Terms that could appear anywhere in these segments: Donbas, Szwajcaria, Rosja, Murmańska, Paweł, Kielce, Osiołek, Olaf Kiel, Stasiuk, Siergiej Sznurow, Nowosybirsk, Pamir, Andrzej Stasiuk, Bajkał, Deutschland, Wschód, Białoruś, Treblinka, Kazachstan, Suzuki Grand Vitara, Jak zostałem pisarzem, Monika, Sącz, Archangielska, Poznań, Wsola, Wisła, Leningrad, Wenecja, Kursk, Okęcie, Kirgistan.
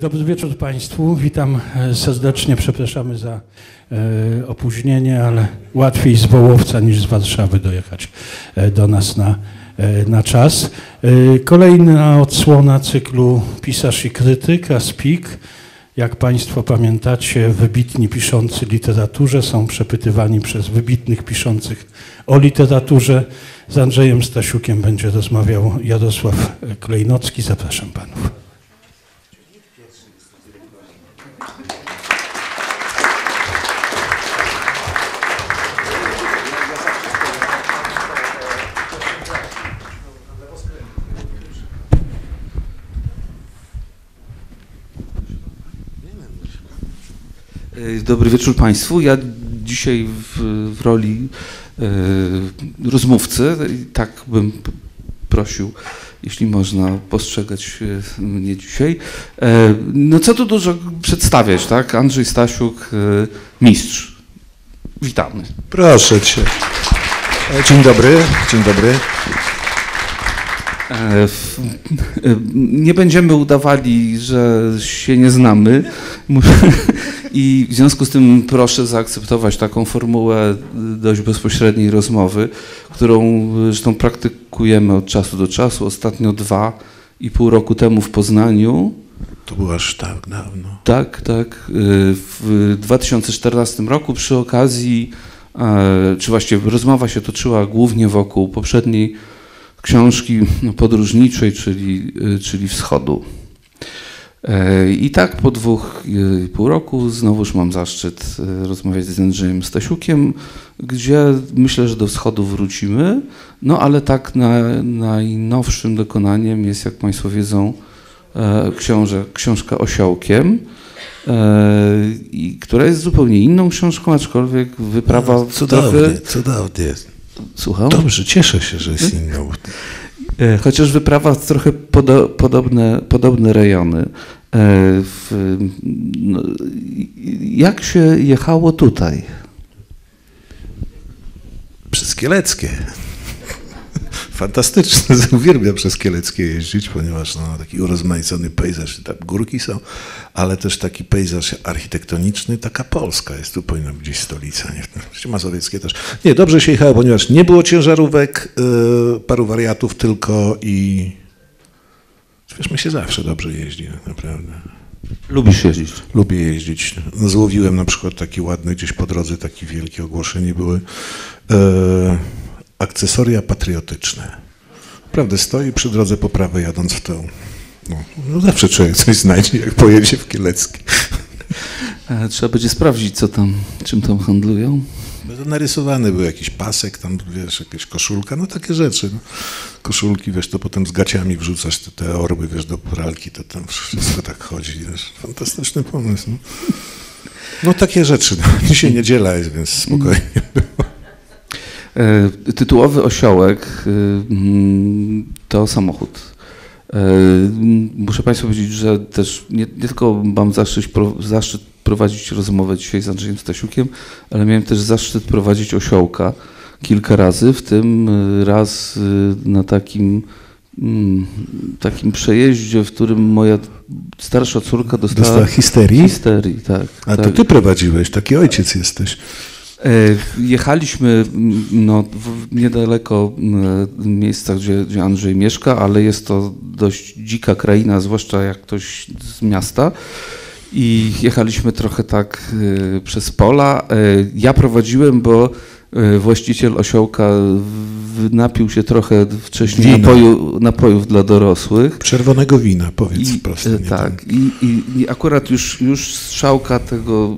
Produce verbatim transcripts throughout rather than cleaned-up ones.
Dobry wieczór Państwu, witam serdecznie, przepraszamy za e, opóźnienie, ale łatwiej z Wołowca niż z Warszawy dojechać e, do nas na, e, na czas. E, kolejna odsłona cyklu Pisarz i krytyk, a Spik. Jak Państwo pamiętacie, wybitni piszący literaturze są przepytywani przez wybitnych piszących o literaturze. Z Andrzejem Stasiukiem będzie rozmawiał Jarosław Klejnocki. Zapraszam Panów. Dobry wieczór Państwu. Ja dzisiaj w, w roli y, rozmówcy, tak bym prosił, jeśli można postrzegać mnie dzisiaj. Y, no co tu dużo przedstawiać, tak? Andrzej Stasiuk, y, mistrz. Witamy. Proszę Cię. Dzień dobry, dzień dobry. Nie będziemy udawali, że się nie znamy i w związku z tym proszę zaakceptować taką formułę dość bezpośredniej rozmowy, którą zresztą praktykujemy od czasu do czasu. Ostatnio dwa i pół roku temu w Poznaniu. To było aż tak dawno. Tak, tak. W dwa tysiące czternastym roku przy okazji, czy właściwie rozmowa się toczyła głównie wokół poprzedniej książki podróżniczej, czyli, czyli Wschodu. I tak po dwóch i pół roku znowuż mam zaszczyt rozmawiać z Andrzejem Stasiukiem, gdzie myślę, że do Wschodu wrócimy, no ale tak na, najnowszym dokonaniem jest, jak Państwo wiedzą, książę, książka Osiołkiem, która jest zupełnie inną książką, aczkolwiek wyprawa... No, cudownie, trochę... cudownie jest. Słucham? Dobrze, cieszę się, że jest inną. Chociaż wyprawa trochę podo, podobne, podobne rejony. W, no, jak się jechało tutaj? Przez Kieleckie. Fantastyczne, uwielbiam przez Kieleckie jeździć, ponieważ no, taki urozmaicony pejzaż, tam górki są, ale też taki pejzaż architektoniczny, taka Polska jest, tu powinna być gdzieś stolica, nie? Mazowieckie też. Nie, dobrze się jechało, ponieważ nie było ciężarówek, yy, paru wariatów tylko i wiesz, my się zawsze dobrze jeździ tak naprawdę. Lubisz jeździć? Lubię jeździć. No, złowiłem na przykład taki ładny gdzieś po drodze, takie wielkie ogłoszenie były. Yy, Akcesoria patriotyczne. Naprawdę stoi przy drodze po prawej, jadąc w tę. No, no zawsze człowiek coś znajdzie, jak pojedzie w Kieleckie. Trzeba będzie sprawdzić, co tam, czym tam handlują. No to narysowany był jakiś pasek, tam wiesz, jakaś koszulka, no takie rzeczy. No. Koszulki, wiesz, to potem z gaciami wrzucasz te, te orły, wiesz, do pralki, to tam wszystko tak chodzi. Wiesz. Fantastyczny pomysł. No, no takie rzeczy. No. Dzisiaj niedziela jest, więc spokojnie było. Tytułowy Osiołek to samochód. Muszę Państwu powiedzieć, że też nie, nie tylko mam zaszczyt, zaszczyt prowadzić rozmowę dzisiaj z Andrzejem Stasiukiem, ale miałem też zaszczyt prowadzić Osiołka kilka razy, w tym raz na takim, takim przejeździe, w którym moja starsza córka dostała, dostała histerii. histerii tak, A tak. To ty prowadziłeś, taki ojciec jesteś. Jechaliśmy no, niedaleko miejsca, gdzie, gdzie Andrzej mieszka, ale jest to dość dzika kraina, zwłaszcza jak ktoś z miasta. I jechaliśmy trochę tak przez pola. Ja prowadziłem, bo właściciel Osiołka napił się trochę wcześniej napoju, napojów dla dorosłych. Czerwonego wina, powiedz I, prosto. Tak, i, i, i akurat już, już strzałka tego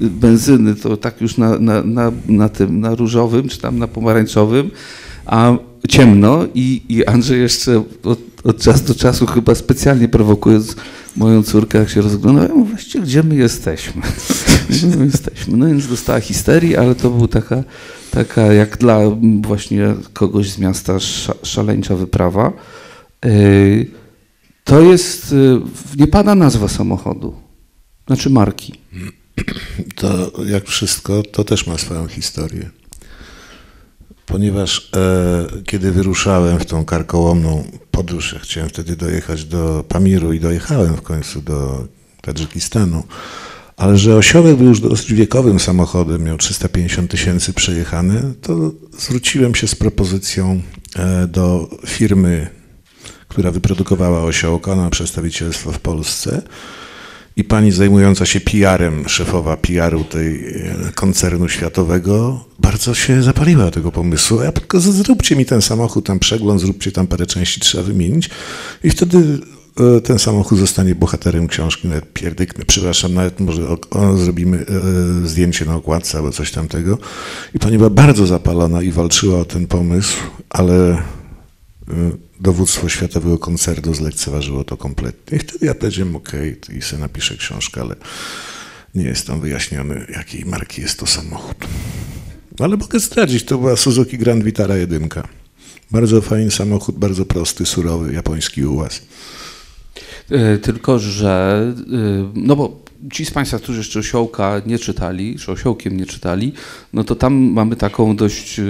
benzyny to tak już na, na, na, na tym, na różowym czy tam na pomarańczowym, a ciemno i, i Andrzej jeszcze od, od czasu do czasu chyba specjalnie prowokując moją córkę, jak się rozglądał, ja mówię, właściwie gdzie my jesteśmy? Gdzie my jesteśmy? No więc dostała histerii, ale to był taka, taka jak dla właśnie kogoś z miasta szaleńcza wyprawa. To jest, nie pada nazwa samochodu, znaczy marki. To jak wszystko, to też ma swoją historię. Ponieważ e, kiedy wyruszałem w tą karkołomną podróży. Chciałem wtedy dojechać do Pamiru i dojechałem w końcu do Tadżykistanu. Ale że Osiołek był już dosyć wiekowym samochodem, miał trzysta pięćdziesiąt tysięcy przejechane, to zwróciłem się z propozycją do firmy, która wyprodukowała Osiołka, ona ma przedstawicielstwo w Polsce. I pani zajmująca się P R-em, szefowa P R-u tej koncernu światowego, bardzo się zapaliła tego pomysłu. Ja tylko zróbcie mi ten samochód, tam przegląd, zróbcie tam parę części, trzeba wymienić. I wtedy ten samochód zostanie bohaterem książki, nawet pierdyknę, przepraszam, nawet może o, zrobimy e, zdjęcie na okładce albo coś tamtego. I pani była bardzo zapalona i walczyła o ten pomysł, ale e, dowództwo światowego koncernu zlekceważyło to kompletnie. I wtedy ja powiedziałem, ok, i sobie napiszę książkę, ale nie jest tam wyjaśniony, jakiej marki jest to samochód. Ale mogę zdradzić, to była Suzuki Grand Vitara jeden. Bardzo fajny samochód, bardzo prosty, surowy, japoński ułaz. Tylko że, no bo ci z Państwa, którzy jeszcze Osiołka nie czytali, czy Osiołkiem nie czytali, no to tam mamy taką dość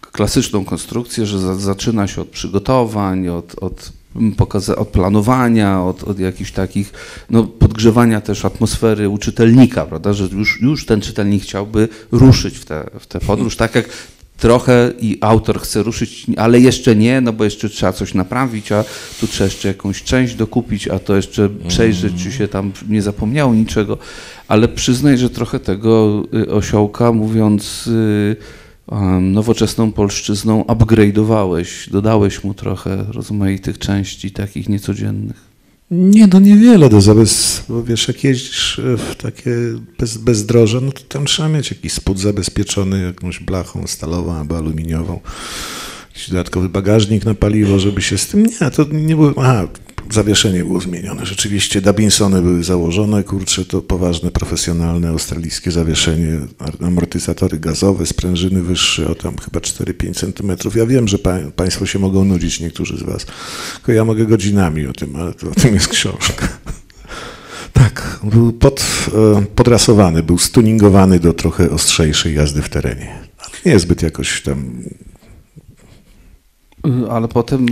klasyczną konstrukcję, że za, zaczyna się od przygotowań, od, od, pokaza- od planowania, od, od jakichś takich no, podgrzewania też atmosfery u czytelnika, prawda, że już, już ten czytelnik chciałby ruszyć w tę w tę podróż, tak jak trochę i autor chce ruszyć, ale jeszcze nie, no bo jeszcze trzeba coś naprawić, a tu trzeba jeszcze jakąś część dokupić, a to jeszcze przejrzeć, czy się tam nie zapomniało niczego. Ale przyznaj, że trochę tego Osiołka, mówiąc nowoczesną polszczyzną, upgrade'owałeś, dodałeś mu trochę rozmaitych części takich niecodziennych. Nie, no niewiele, do zabez... bo wiesz, jak jeździsz w takie bez, bezdroże, no to tam trzeba mieć jakiś spód zabezpieczony jakąś blachą stalową albo aluminiową, jakiś dodatkowy bagażnik na paliwo, żeby się z tym... Nie, to nie było... Aha, zawieszenie było zmienione. Rzeczywiście Dabinsony były założone, kurczę, to poważne, profesjonalne australijskie zawieszenie, amortyzatory gazowe, sprężyny wyższe o tam chyba cztery do pięciu centymetrów. Ja wiem, że pa, Państwo się mogą nudzić, niektórzy z Was, tylko ja mogę godzinami o tym, ale to, o tym jest książka. Tak, był pod, podrasowany, był stuningowany do trochę ostrzejszej jazdy w terenie. Ale nie zbyt jakoś tam... Ale potem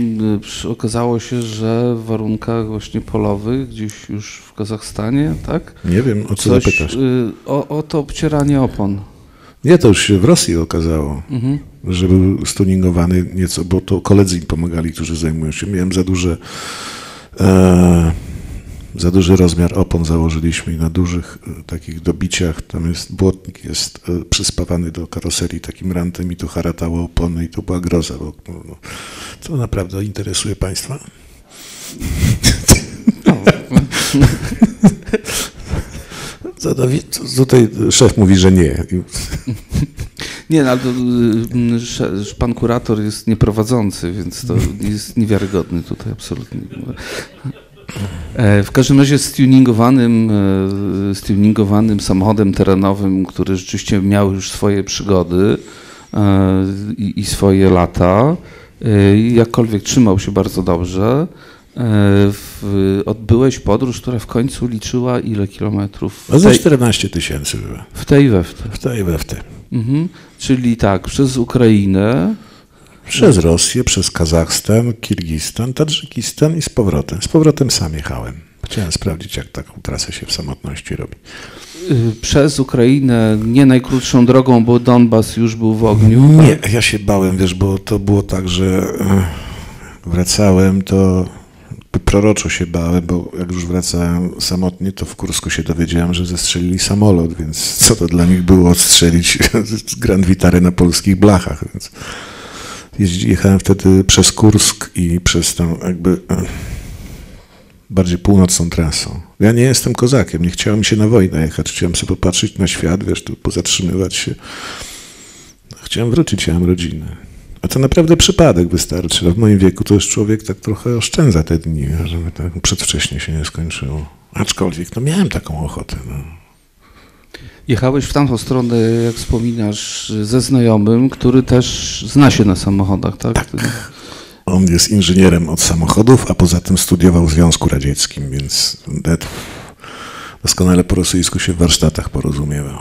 okazało się, że w warunkach właśnie polowych, gdzieś już w Kazachstanie, tak? Nie wiem, o co zapytasz. O, o to obcieranie opon. Nie, to już się w Rosji okazało, mhm. że był stuningowany nieco, bo to koledzy im pomagali, którzy zajmują się. Miałem za duże, e, za duży rozmiar opon założyliśmy i na dużych takich dobiciach, tam jest błotnik, jest przyspawany do karoserii takim rantem i to haratało opony i to była groza. Bo, no, to naprawdę interesuje Państwa? No. Tutaj szef mówi, że nie. Nie, no, ale to, pan kurator jest nieprowadzący, więc to jest niewiarygodny tutaj absolutnie. W każdym razie z tuningowanym, z tuningowanym samochodem terenowym, który rzeczywiście miał już swoje przygody i, i swoje lata, jakkolwiek trzymał się bardzo dobrze, w, odbyłeś podróż, która w końcu liczyła ile kilometrów? No ze czternaście tysięcy była. W tej we w tej. W tej we w tej. Mhm. Czyli tak, przez Ukrainę. Przez Rosję, przez Kazachstan, Kirgistan, Tadżykistan i z powrotem. Z powrotem sam jechałem. Chciałem sprawdzić, jak taką trasę się w samotności robi. Przez Ukrainę nie najkrótszą drogą, bo Donbas już był w ogniu. Nie, ja się bałem, wiesz, bo to było tak, że wracałem, to proroczo się bałem, bo jak już wracałem samotnie, to w Kursku się dowiedziałem, że zestrzelili samolot, więc co to dla nich było odstrzelić Grand Vitarę na polskich blachach, więc... Jechałem wtedy przez Kursk i przez tą jakby bardziej północną trasą. Ja nie jestem kozakiem, nie chciałem się na wojnę jechać, chciałem sobie popatrzeć na świat, wiesz, tu pozatrzymywać się. Chciałem wrócić, ja mam rodzinę. A to naprawdę przypadek wystarczy. No w moim wieku to już człowiek tak trochę oszczędza te dni, żeby tak przedwcześnie się nie skończyło. Aczkolwiek, no miałem taką ochotę, no. Jechałeś w tamtą stronę, jak wspominasz, ze znajomym, który też zna się na samochodach, tak? Tak. On jest inżynierem od samochodów, a poza tym studiował w Związku Radzieckim, więc doskonale po rosyjsku się w warsztatach porozumiewał.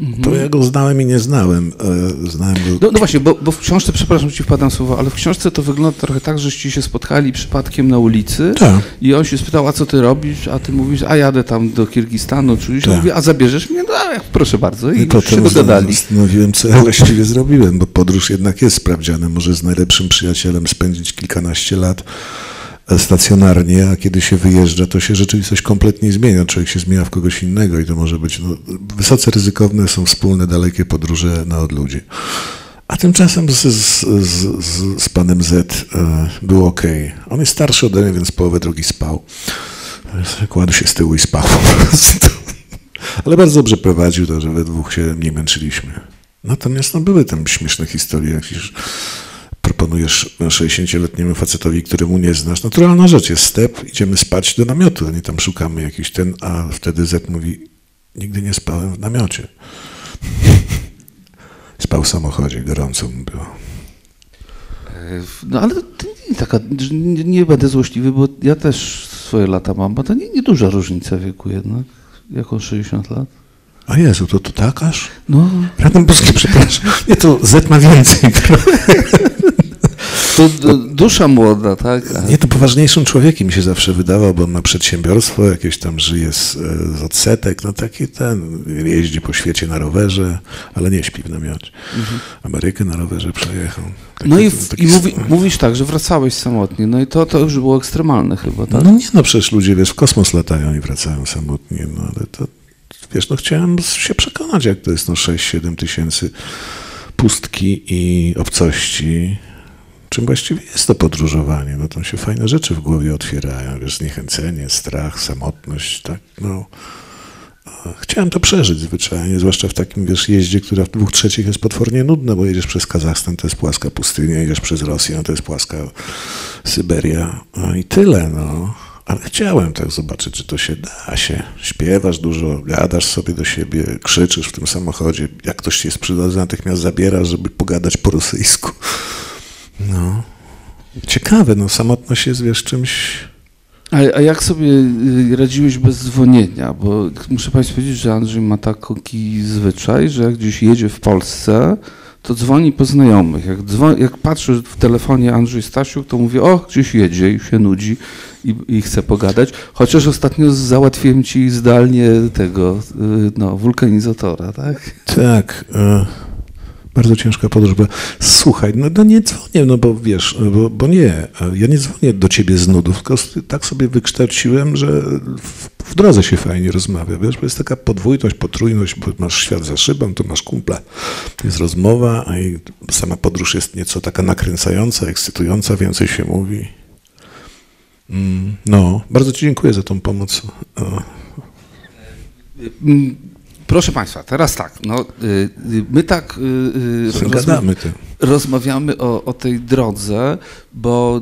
Mhm. To ja go znałem i nie znałem. znałem go... no, no właśnie, bo, bo w książce, przepraszam, ci wpadam słowo, ale w książce to wygląda trochę tak, żeście się spotkali przypadkiem na ulicy, tak. I on się spytał, a co ty robisz, a ty mówisz, a jadę tam do Kirgistanu, czujesz, tak. Mówi, a zabierzesz mnie, no a, proszę bardzo, i, I już się dogadali. Zastanowiłem, co ja właściwie zrobiłem, bo podróż jednak jest sprawdzianem, może z najlepszym przyjacielem spędzić kilkanaście lat stacjonarnie, a kiedy się wyjeżdża, to się rzeczywistość kompletnie zmienia. Człowiek się zmienia w kogoś innego i to może być... No, wysoce ryzykowne są wspólne, dalekie podróże na odludzie. A tymczasem z, z, z, z, z panem Z było okej. Okay. On jest starszy ode mnie, więc połowę drogi spał. Kładł się z tyłu i spał po prostu. Ale bardzo dobrze prowadził to, że we dwóch się nie męczyliśmy. Natomiast no, były tam śmieszne historie jakieś... Proponujesz sześćdziesięcioletniemu facetowi, któremu nie znasz. Naturalna rzecz jest step, idziemy spać do namiotu, a nie tam szukamy jakiś ten, a wtedy Z mówi, nigdy nie spałem w namiocie. Spał w samochodzie, gorąco mu było. No ale to nie, taka, nie, nie będę złośliwy, bo ja też swoje lata mam, bo to nie, nie duża różnica wieku jednak, jako sześćdziesiąt lat. A Jezu, to, to tak aż? No. Radom Boskie, przepraszam. Nie, to Z ma więcej. To dusza młoda, tak? Nie, to poważniejszym człowiekiem się zawsze wydawał, bo on ma przedsiębiorstwo, jakieś tam żyje z, z odsetek, no taki ten, jeździ po świecie na rowerze, ale nie śpi w namiocie. Mhm. Amerykę na rowerze przejechał. Taki, no i, taki... i mówi, mówisz tak, że wracałeś samotnie, no i to, to już było ekstremalne chyba, tak? No nie, no przecież ludzie, wiesz, w kosmos latają i wracają samotnie, no ale to, wiesz, no chciałem się przekonać, jak to jest, no sześć siedem tysięcy pustki i obcości. Czym właściwie jest to podróżowanie? No tam się fajne rzeczy w głowie otwierają, wiesz, zniechęcenie, strach, samotność, tak, no. Chciałem to przeżyć zwyczajnie, zwłaszcza w takim, wiesz, jeździe, która w dwóch trzecich jest potwornie nudna, bo jedziesz przez Kazachstan, to jest płaska pustynia, jedziesz przez Rosję, to jest płaska Syberia, no i tyle, no. Ale chciałem tak zobaczyć, czy to się da się. Śpiewasz dużo, gadasz sobie do siebie, krzyczysz w tym samochodzie, jak ktoś ci jest przydodze, natychmiast zabierasz, żeby pogadać po rosyjsku. No, ciekawe, no samotność jest, wiesz, czymś... A, a jak sobie radziłeś bez dzwonienia? Bo muszę państwu powiedzieć, że Andrzej ma taki zwyczaj, że jak gdzieś jedzie w Polsce, to dzwoni po znajomych. Jak, dzwoni, jak patrzę w telefonie Andrzej Stasiuk, to mówię, o, gdzieś jedzie i się nudzi i, i chce pogadać. Chociaż ostatnio załatwiłem ci zdalnie tego, no, wulkanizatora, tak? Tak. Y Bardzo ciężka podróż. Bo, słuchaj, no, no nie dzwonię, no bo wiesz, bo, bo nie, ja nie dzwonię do ciebie z nudów, tylko tak sobie wykształciłem, że w, w drodze się fajnie rozmawia, wiesz, bo jest taka podwójność, potrójność, bo masz świat za szybą, to masz kumpla, jest rozmowa, a i sama podróż jest nieco taka nakręcająca, ekscytująca, więcej się mówi. No, bardzo ci dziękuję za tą pomoc. O. Proszę państwa, teraz tak, no, my tak rozma rozmawiamy o, o tej drodze, bo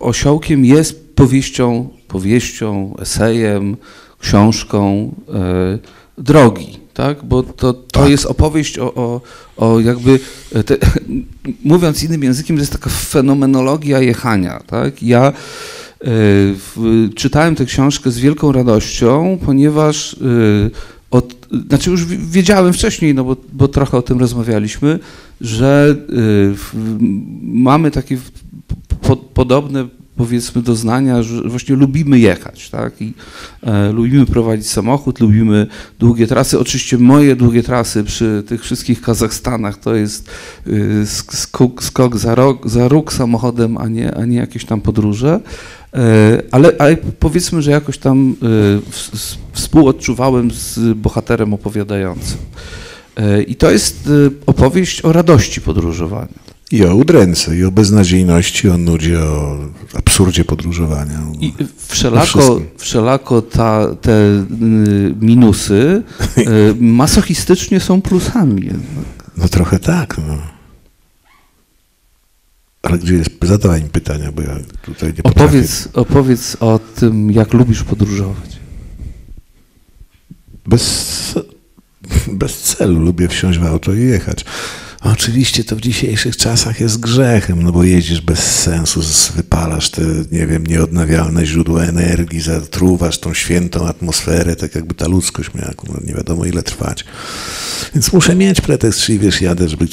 Osiołkiem jest powieścią, powieścią, esejem, książką e, drogi, tak? Bo to, to tak. Jest opowieść o, o, o jakby, te, mówiąc innym językiem, to jest taka fenomenologia jechania, tak? Ja e, w, czytałem tę książkę z wielką radością, ponieważ e, Od, znaczy już wiedziałem wcześniej, no bo, bo trochę o tym rozmawialiśmy, że y, mamy takie po, podobne, powiedzmy, doznania, że właśnie lubimy jechać, tak? I, y, lubimy prowadzić samochód, lubimy długie trasy. Oczywiście moje długie trasy przy tych wszystkich Kazachstanach to jest y, skok, skok za, rok, za róg samochodem, a nie, a nie jakieś tam podróże. Ale, ale powiedzmy, że jakoś tam współodczuwałem z bohaterem opowiadającym. I to jest opowieść o radości podróżowania. I o udręce, i o beznadziejności, o nudzie, o absurdzie podróżowania. I wszelako, wszelako ta, te minusy masochistycznie są plusami jednak. No trochę tak, no. Ale gdzie jest? Zadawaj mi pytania, bo ja tutaj nie potrafię. Opowiedz, opowiedz o tym, jak lubisz podróżować. Bez, bez celu lubię wsiąść w auto i jechać. Oczywiście to w dzisiejszych czasach jest grzechem, no bo jeździsz bez sensu, wypalasz te, nie wiem, nieodnawialne źródła energii, zatruwasz tą świętą atmosferę, tak jakby ta ludzkość miała nie wiadomo ile trwać. Więc muszę mieć pretekst, czyli wiesz, jadę, żeby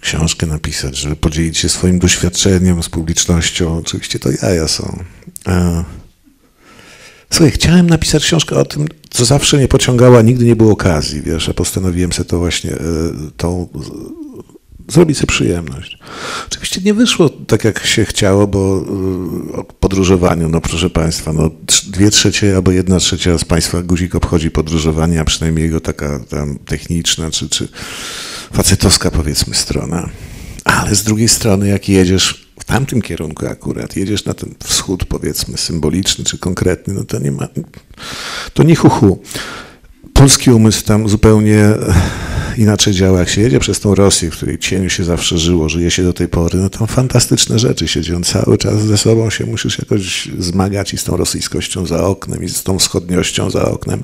książkę napisać, żeby podzielić się swoim doświadczeniem z publicznością. Oczywiście to jaja są. Słuchaj, chciałem napisać książkę o tym, co zawsze mnie pociągała, nigdy nie było okazji, wiesz, a postanowiłem sobie to właśnie, tą... zrobić sobie przyjemność. Oczywiście nie wyszło tak, jak się chciało, bo o podróżowaniu, no proszę Państwa, no dwie trzecie albo jedna trzecia z Państwa guzik obchodzi podróżowanie, a przynajmniej jego taka tam techniczna czy, czy facetowska, powiedzmy, strona. Ale z drugiej strony, jak jedziesz w tamtym kierunku akurat, jedziesz na ten wschód, powiedzmy, symboliczny czy konkretny, no to nie ma, to nie huhu. Polski umysł tam zupełnie inaczej działa. Jak się jedzie przez tą Rosję, w której cieniu się zawsze żyło, żyje się do tej pory, no tam fantastyczne rzeczy się dzieją. Cały czas ze sobą się musisz jakoś zmagać i z tą rosyjskością za oknem, i z tą wschodniością za oknem.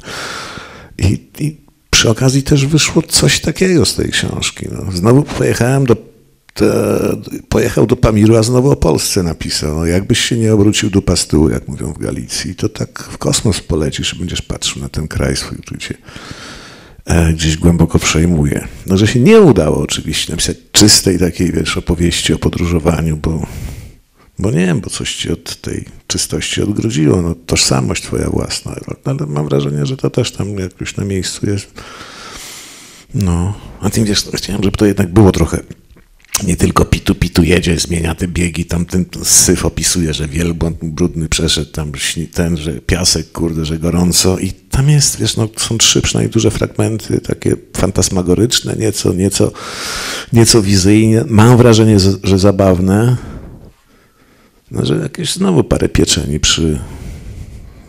I, i przy okazji też wyszło coś takiego z tej książki. No, znowu pojechałem do To pojechał do Pamiru, a znowu o Polsce napisał. No, jakbyś się nie obrócił dupa z tyłu, jak mówią w Galicji, to tak w kosmos polecisz i będziesz patrzył na ten kraj, swój uczucie gdzieś głęboko przejmuje. No, że się nie udało oczywiście napisać czystej takiej, wiesz, opowieści o podróżowaniu, bo, bo nie wiem, bo coś ci od tej czystości odgrodziło. No, tożsamość twoja własna. Ale mam wrażenie, że to też tam jakoś na miejscu jest. No, a tym, wiesz, chciałem, żeby to jednak było trochę... Nie tylko pitu, pitu jedzie, zmienia te biegi, tam ten syf opisuje, że wielbłąd brudny przeszedł, tam ten, że piasek, kurde, że gorąco i tam jest, wiesz, no są trzy przynajmniej duże fragmenty, takie fantasmagoryczne, nieco, nieco, nieco wizyjne, mam wrażenie, że zabawne, no, że jakieś znowu parę pieczeni przy,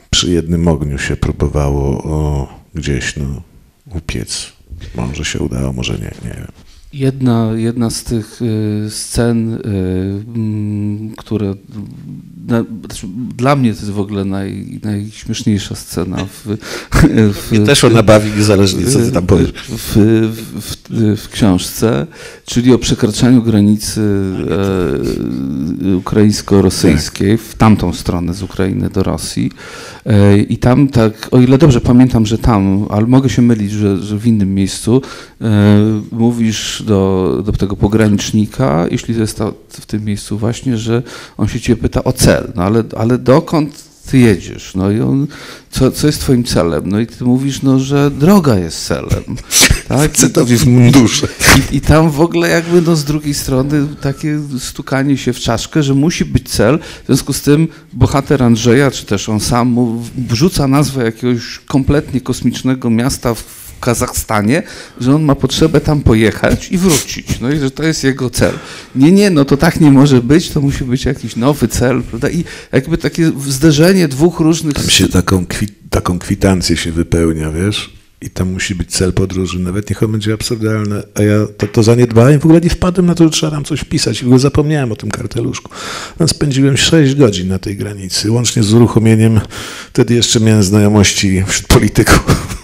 przy jednym ogniu się próbowało o, gdzieś, no, upiec, może się udało, może nie, nie wiem. Jedna, jedna z tych scen, które dla mnie to jest w ogóle naj, najśmieszniejsza scena. W, w, mnie też ona bawi niezależnie, co ty tam powiesz. W, w, w, w książce, czyli o przekraczaniu granicy ukraińsko-rosyjskiej w tamtą stronę z Ukrainy do Rosji. I tam tak, o ile dobrze pamiętam, że tam, ale mogę się mylić, że, że w innym miejscu, mówisz do, do tego pogranicznika, jeśli jest to w tym miejscu właśnie, że on się cię pyta o cel, no ale, ale dokąd ty jedziesz, no i on, co, co jest twoim celem, no i ty mówisz, no, że droga jest celem, tak? Cytowi w mundurze. I, i tam w ogóle jakby, no, z drugiej strony takie stukanie się w czaszkę, że musi być cel, w związku z tym bohater Andrzeja, czy też on sam, wrzuca nazwę jakiegoś kompletnie kosmicznego miasta w Kazachstanie, że on ma potrzebę tam pojechać i wrócić, no i że to jest jego cel. Nie, nie, no to tak nie może być, to musi być jakiś nowy cel, prawda? I jakby takie zderzenie dwóch różnych... Tam się taką, kwit taką kwitancję się wypełnia, wiesz? I tam musi być cel podróży, nawet niech on będzie absurdalny, a ja to, to zaniedbałem, w ogóle nie wpadłem na to, że trzeba tam coś pisać, w ogóle zapomniałem o tym karteluszku. No, spędziłem sześć godzin na tej granicy, łącznie z uruchomieniem, wtedy jeszcze miałem znajomości wśród polityków,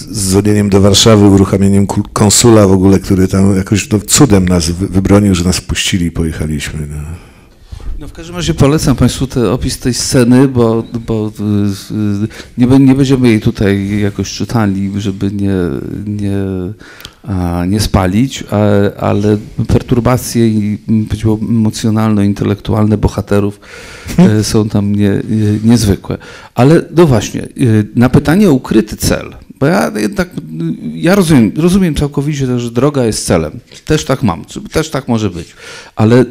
z dzwonieniem do Warszawy, uruchomieniem konsula w ogóle, który tam jakoś no, cudem nas wybronił, że nas puścili i pojechaliśmy. No. No w każdym razie polecam Państwu ten opis tej sceny, bo, bo nie, nie będziemy jej tutaj jakoś czytali, żeby nie, nie, a, nie spalić, a, ale perturbacje i emocjonalno-intelektualne bohaterów hmm. są tam nie, nie, niezwykłe. Ale no właśnie, na pytanie o ukryty cel, bo ja jednak, ja rozumiem, rozumiem całkowicie też, że droga jest celem. Też tak mam, też tak może być. Ale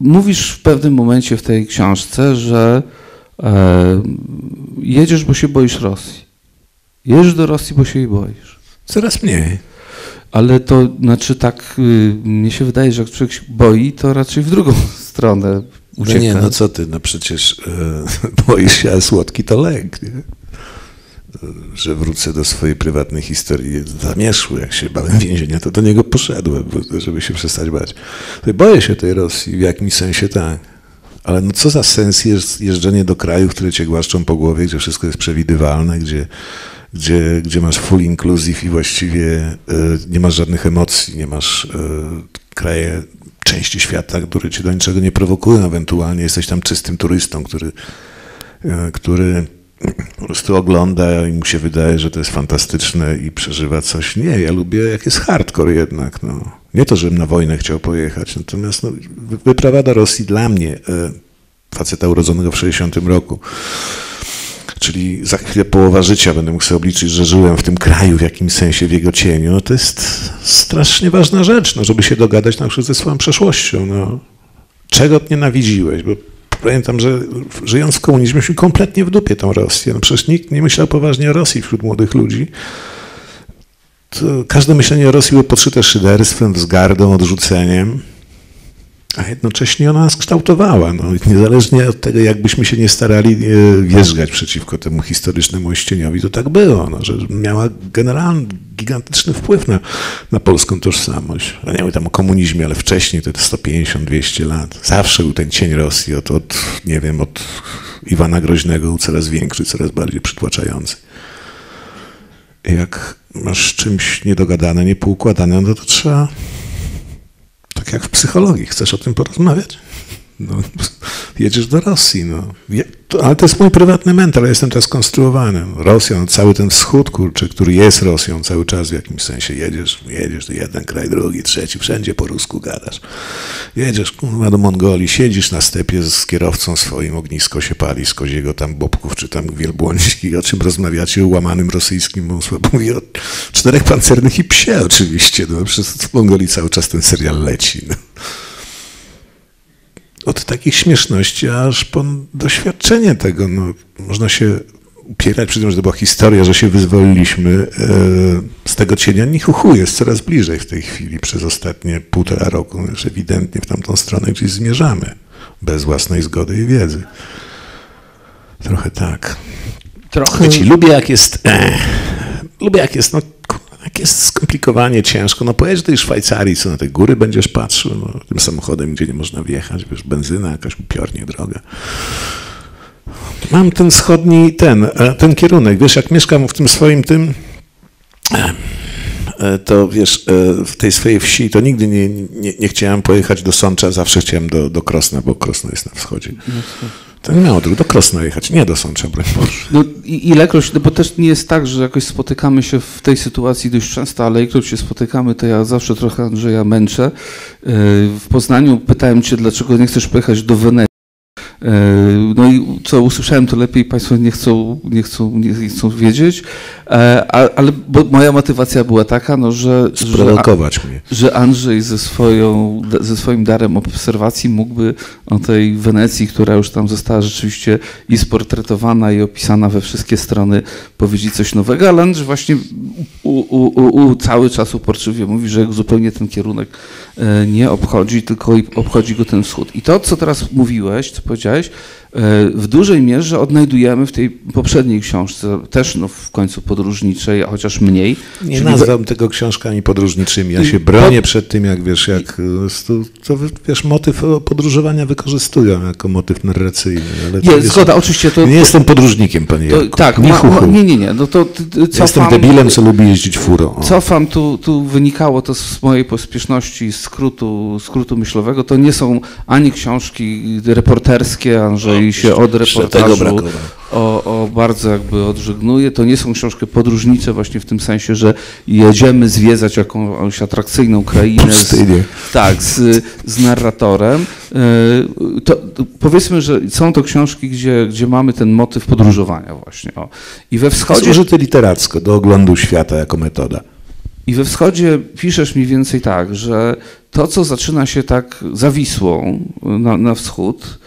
mówisz w pewnym momencie w tej książce, że e, jedziesz, bo się boisz Rosji. Jedziesz do Rosji, bo się jej boisz. Coraz mniej. Ale to znaczy tak, y, mnie się wydaje, że jak człowiek się boi, to raczej w drugą stronę ucieka. No nie, no co ty, no przecież y, boisz się, a słodki to lęk, nie? Że wrócę do swojej prywatnej historii zamierzchu, jak się bałem więzienia, to do niego poszedłem, żeby się przestać bać. Boję się tej Rosji, w jakimś sensie tak, ale no co za sens jest jeżdżenie do krajów, które cię głaszczą po głowie, gdzie wszystko jest przewidywalne, gdzie gdzie, gdzie masz full inclusive i właściwie nie masz żadnych emocji, nie masz kraje, części świata, które cię do niczego nie prowokują, ewentualnie jesteś tam czystym turystą, który, który po prostu ogląda i mu się wydaje, że to jest fantastyczne i przeżywa coś. Nie, ja lubię, jak jest hardcore jednak. No. Nie to, żebym na wojnę chciał pojechać, natomiast no, wyprawa do Rosji dla mnie, faceta urodzonego w sześćdziesiątym roku, czyli za chwilę połowa życia, będę mógł sobie obliczyć, że żyłem w tym kraju w jakimś sensie, w jego cieniu, no to jest strasznie ważna rzecz, no, żeby się dogadać na przykład ze swoją przeszłością. No. Czego nienawidziłeś? Bo pamiętam, że żyjąc w komunizmie, mieliśmy kompletnie w dupie tą Rosję. No przecież nikt nie myślał poważnie o Rosji wśród młodych ludzi. To każde myślenie o Rosji było podszyte szyderstwem, wzgardą, odrzuceniem, a jednocześnie ona nas kształtowała. No, niezależnie od tego, jakbyśmy się nie starali wierzgać przeciwko temu historycznemu ościeniowi, to tak było, no, że miała generalny, gigantyczny wpływ na, na polską tożsamość. Ja nie mówię tam o komunizmie, ale wcześniej, to sto pięćdziesiąt dwieście lat. Zawsze był ten cień Rosji, od, od nie wiem, od Iwana Groźnego, coraz większy, coraz bardziej przytłaczający. Jak masz czymś niedogadane, niepoukładane, no to trzeba... Tak jak w psychologii. Chcesz o tym porozmawiać? No, jedziesz do Rosji. No. Ja, to, ale to jest mój prywatny mental. Ja jestem teraz skonstruowany. Rosją, no, cały ten wschód, kurczę, który jest Rosją cały czas w jakimś sensie. Jedziesz, jedziesz, jeden kraj, drugi, trzeci, wszędzie po rusku gadasz. Jedziesz, kurwa, do Mongolii, siedzisz na stepie z kierowcą swoim, ognisko się pali z koziego tam bobków czy tam wielbłądzi. O czym rozmawiacie? O łamanym rosyjskim, bo słabo mówi o czterech pancernych i psie oczywiście. No, przez w Mongolii cały czas ten serial leci. No. Od takich śmieszności aż po doświadczenie tego. No, można się upierać przy tym, że to była historia, że się wyzwoliliśmy z tego cienia. Ni hu hu, jest coraz bliżej w tej chwili przez ostatnie półtora roku, już ewidentnie w tamtą stronę gdzieś zmierzamy, bez własnej zgody i wiedzy. Trochę tak. Trochę. Wiecie, lubię jak jest, eh, lubię jak jest, no, jak jest skomplikowanie, ciężko, no pojedź do tej Szwajcarii, co na te góry będziesz patrzył, no, tym samochodem, gdzie nie można wjechać, wiesz, benzyna, jakaś upiornie droga. Mam ten wschodni, ten, ten kierunek, wiesz, jak mieszkam w tym swoim tym, to wiesz, w tej swojej wsi, to nigdy nie, nie, nie chciałem pojechać do Sącza, zawsze chciałem do, do Krosna, bo Krosno jest na wschodzie. Ten miał do Krosna jechać, nie do Sącza, broń Boże. No i ilekroć, no bo też nie jest tak, że jakoś spotykamy się w tej sytuacji dość często, ale ilekroć się spotykamy, to ja zawsze trochę Andrzeja męczę. W Poznaniu pytałem cię, dlaczego nie chcesz pojechać do Wenecji. No i co usłyszałem, to lepiej Państwo nie chcą, nie chcą, nie chcą wiedzieć, ale bo moja motywacja była taka, no, że, sprowokować że, mnie. że Andrzej ze, swoją, ze swoim darem obserwacji mógłby o tej Wenecji, która już tam została rzeczywiście i sportretowana i opisana we wszystkie strony, powiedzieć coś nowego, ale Andrzej właśnie u, u, u, u, cały czas uporczywie mówi, że zupełnie ten kierunek nie obchodzi, tylko obchodzi go ten wschód. I to, co teraz mówiłeś, co powiedziałeś, w dużej mierze odnajdujemy w tej poprzedniej książce, też no w końcu podróżniczej, a chociaż mniej. Nie nazwam tego książkami podróżniczymi, ja się bronię przed tym, jak wiesz, jak to wiesz, motyw podróżowania wykorzystują jako motyw narracyjny. Ale nie, jest, zgoda, oczywiście to... Nie jestem podróżnikiem, panie to, Janku. Tak, nie, ma, ma, nie, nie, nie. No to, ty, ty, cofam, jestem debilem, co lubi jeździć furą. O. Cofam, tu, tu wynikało to z mojej pospieszności, z skrótu, skrótu myślowego, to nie są ani książki reporterskie, Andrzej się od reportażu o, o bardzo jakby odżegnuje. To nie są książki podróżnicze właśnie w tym sensie, że jedziemy zwiedzać jakąś atrakcyjną krainę z, tak, z, z narratorem. To, powiedzmy, że są to książki, gdzie, gdzie mamy ten motyw podróżowania właśnie. O. I we wschodzie... Jest użyty literacko do oglądu świata jako metoda. I we wschodzie piszesz mniej więcej tak, że to, co zaczyna się tak za Wisłą na, na wschód,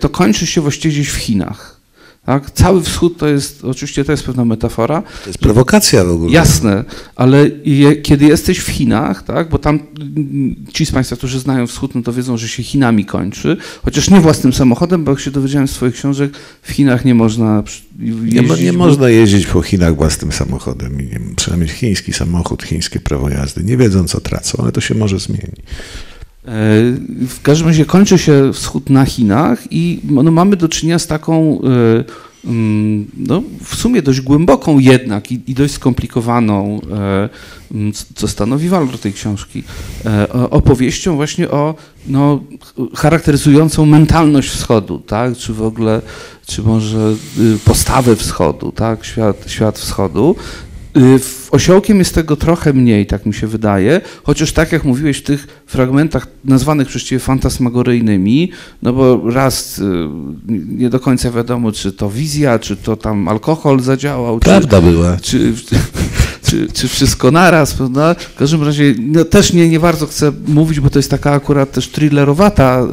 to kończy się właściwie gdzieś w Chinach. Tak? Cały wschód to jest, oczywiście to jest pewna metafora. To jest prowokacja w ogóle. Jasne, ale je, kiedy jesteś w Chinach, tak? Bo tam ci z Państwa, którzy znają wschód, no to wiedzą, że się Chinami kończy, chociaż nie własnym samochodem, bo jak się dowiedziałem z swoich książek, w Chinach nie można jeździć. Nie, ma, nie bo... można jeździć po Chinach własnym samochodem. Nie, trzeba mieć chiński samochód, chińskie prawo jazdy. Nie wiedzą, co tracą, ale to się może zmienić. W każdym razie kończy się wschód na Chinach i no, mamy do czynienia z taką no, w sumie dość głęboką jednak i, i dość skomplikowaną, co stanowi walor tej książki, opowieścią właśnie o no, charakteryzującą mentalność Wschodu, tak? Czy w ogóle, czy może postawę Wschodu, tak? Świat, świat Wschodu. Osiołkiem jest tego trochę mniej, tak mi się wydaje, chociaż tak jak mówiłeś w tych fragmentach nazwanych właściwie fantasmagoryjnymi, no bo raz nie do końca wiadomo, czy to wizja, czy to tam alkohol zadziałał. Prawda czy, była. Czy, czy, czy, czy wszystko naraz, prawda? W każdym razie no, też nie, nie bardzo chcę mówić, bo to jest taka akurat też thrillerowata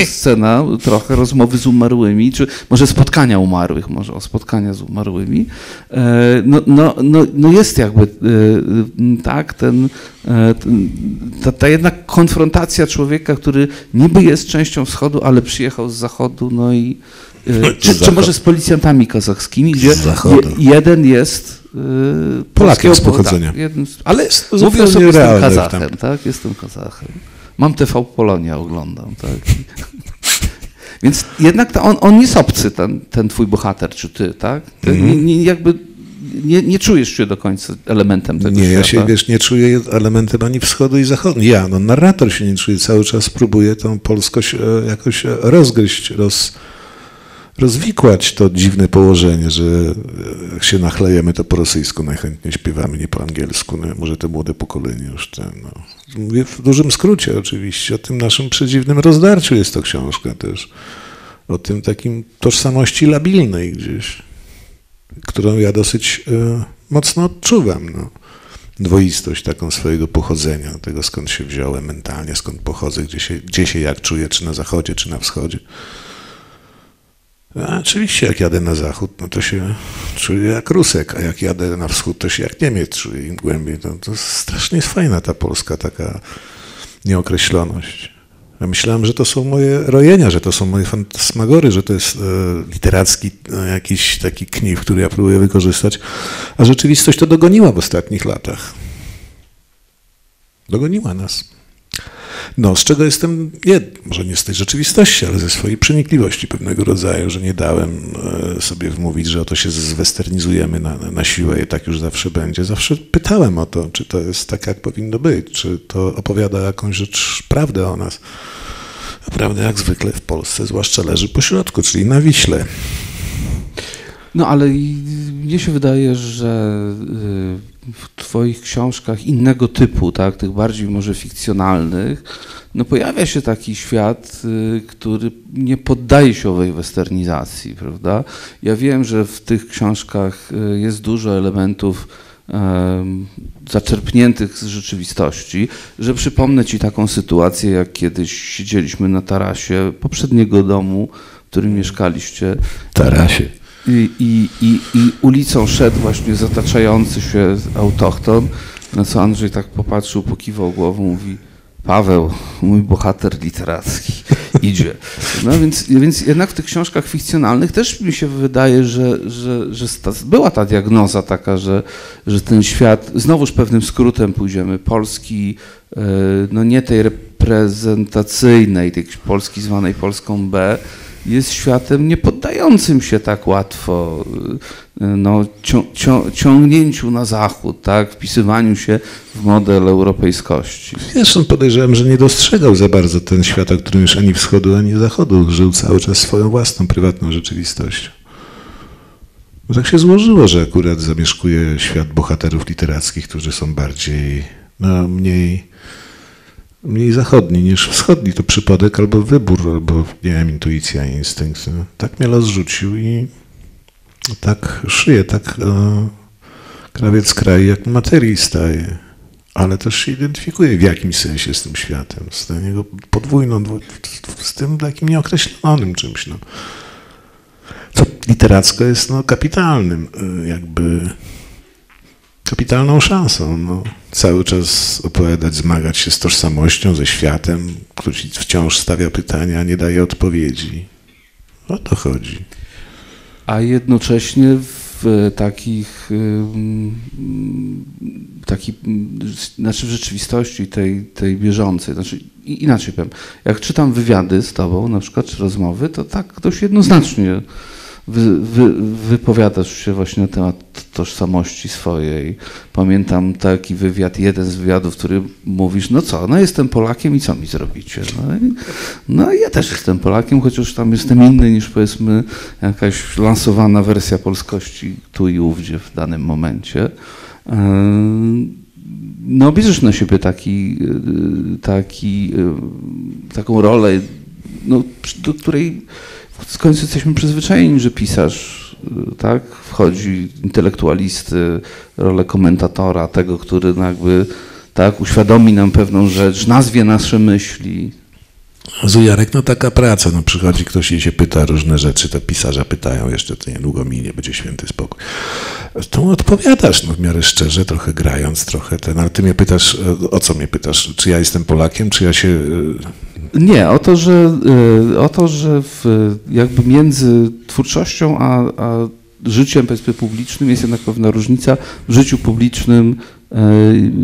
y, scena, trochę rozmowy z umarłymi, czy może spotkania umarłych, może o spotkania z umarłymi. Y, no, no, no, no jest jakby y, tak, ten, ten, ta, ta jednak konfrontacja człowieka, który niby jest częścią Wschodu, ale przyjechał z Zachodu, no i y, czy, czy może z policjantami kazachskimi, gdzie je, jeden jest Polakiem z pochodzenia. Ale mówię sobie, jestem Kazachem, tak? Jestem Kazachem. Mam T V Polonia, oglądam, tak? Więc jednak on, on jest obcy, ten, ten twój bohater, czy ty, tak? Ty mm-hmm. nie, nie, jakby nie, nie czujesz się do końca elementem tego nie, świata. Nie, ja się, wiesz, nie czuję elementem ani wschodu i zachodu. Ja, no narrator się nie czuje, cały czas próbuję tą polskość jakoś rozgryźć, roz... rozwikłać to dziwne położenie, że jak się nachlejemy, to po rosyjsku najchętniej śpiewamy, nie po angielsku. No, może to młode pokolenie już ten. No. Mówię w dużym skrócie oczywiście, o tym naszym przedziwnym rozdarciu jest to książka też. O tym takim tożsamości labilnej gdzieś, którą ja dosyć y, mocno odczuwam. No. Dwoistość taką swojego pochodzenia, tego skąd się wziąłem mentalnie, skąd pochodzę, gdzie się, gdzie się jak czuję, czy na zachodzie, czy na wschodzie. A oczywiście jak jadę na zachód, no to się czuję jak Rusek, a jak jadę na wschód, to się jak Niemiec czuję im głębiej. To, to strasznie jest fajna ta Polska, taka nieokreśloność. Ja myślałem, że to są moje rojenia, że to są moje fantasmagory, że to jest e, literacki e, jakiś taki knif, który ja próbuję wykorzystać, a rzeczywistość to dogoniła w ostatnich latach. Dogoniła nas. No, z czego jestem, nie, może nie z tej rzeczywistości, ale ze swojej przenikliwości pewnego rodzaju, że nie dałem sobie wmówić, że oto się zwesternizujemy na, na siłę i tak już zawsze będzie. Zawsze pytałem o to, czy to jest tak, jak powinno być, czy to opowiada jakąś rzecz, prawdę o nas. A prawda jak zwykle w Polsce, zwłaszcza leży po środku, czyli na Wiśle. No, ale mnie się wydaje, że w twoich książkach innego typu, tak, tych bardziej może fikcjonalnych, no pojawia się taki świat, który nie poddaje się owej westernizacji, prawda? Ja wiem, że w tych książkach jest dużo elementów um, zaczerpniętych z rzeczywistości, że przypomnę ci taką sytuację, jak kiedyś siedzieliśmy na tarasie poprzedniego domu, w którym mieszkaliście. Tarasie. I, i, i, I ulicą szedł właśnie zataczający się autochton, na co Andrzej tak popatrzył, pokiwał głową, mówi: Paweł, mój bohater literacki, idzie. No więc, więc jednak w tych książkach fikcjonalnych też mi się wydaje, że, że, że była ta diagnoza taka, że, że ten świat, znowuż pewnym skrótem pójdziemy, Polski, no nie tej reprezentacyjnej, tej Polski zwanej Polską B, jest światem niepoddającym się tak łatwo no, cią, cią, ciągnięciu na zachód, tak, wpisywaniu się w model europejskości. Zresztą podejrzewam, że nie dostrzegał za bardzo ten świat, o którym już ani wschodu, ani zachodu żył cały czas swoją własną, prywatną rzeczywistością. Bo tak się złożyło, że akurat zamieszkuje świat bohaterów literackich, którzy są bardziej, no, mniej... mniej zachodni niż wschodni, to przypadek albo wybór, albo nie wiem, intuicja, instynkt. Tak mnie los rzucił i tak szyję, tak e, krawiec kraj jak materii staje, ale też się identyfikuje w jakimś sensie z tym światem, z tym jego podwójną, z tym takim nieokreślonym czymś. No. Co literacko jest no, kapitalnym jakby... kapitalną szansą. No. Cały czas opowiadać, zmagać się z tożsamością, ze światem, który wciąż stawia pytania, a nie daje odpowiedzi. O to chodzi. A jednocześnie w takich, taki, znaczy w rzeczywistości tej, tej bieżącej, znaczy inaczej powiem, jak czytam wywiady z tobą na przykład, czy rozmowy, to tak dość jednoznacznie wy, wy, wypowiadasz się właśnie na temat tożsamości swojej. Pamiętam taki wywiad, jeden z wywiadów, w którym mówisz, no co, no jestem Polakiem i co mi zrobicie? No, i, no ja też jestem Polakiem, chociaż tam jestem inny niż powiedzmy jakaś lansowana wersja polskości tu i ówdzie w danym momencie. No bierzesz na siebie taki, taki, taką rolę, no, do której w końcu jesteśmy przyzwyczajeni, że pisarz, tak, wchodzi intelektualisty, rolę komentatora, tego, który jakby tak uświadomi nam pewną rzecz, nazwie nasze myśli. Zujarek, no taka praca, no przychodzi ktoś i się pyta różne rzeczy, to pisarza pytają, jeszcze to niedługo minie, będzie święty spokój. To odpowiadasz, no w miarę szczerze, trochę grając, trochę ten, ale ty mnie pytasz, o co mnie pytasz, czy ja jestem Polakiem, czy ja się... Nie, o to, że, o to, że w, jakby między twórczością a, a życiem, powiedzmy, publicznym jest jednak pewna różnica, w życiu publicznym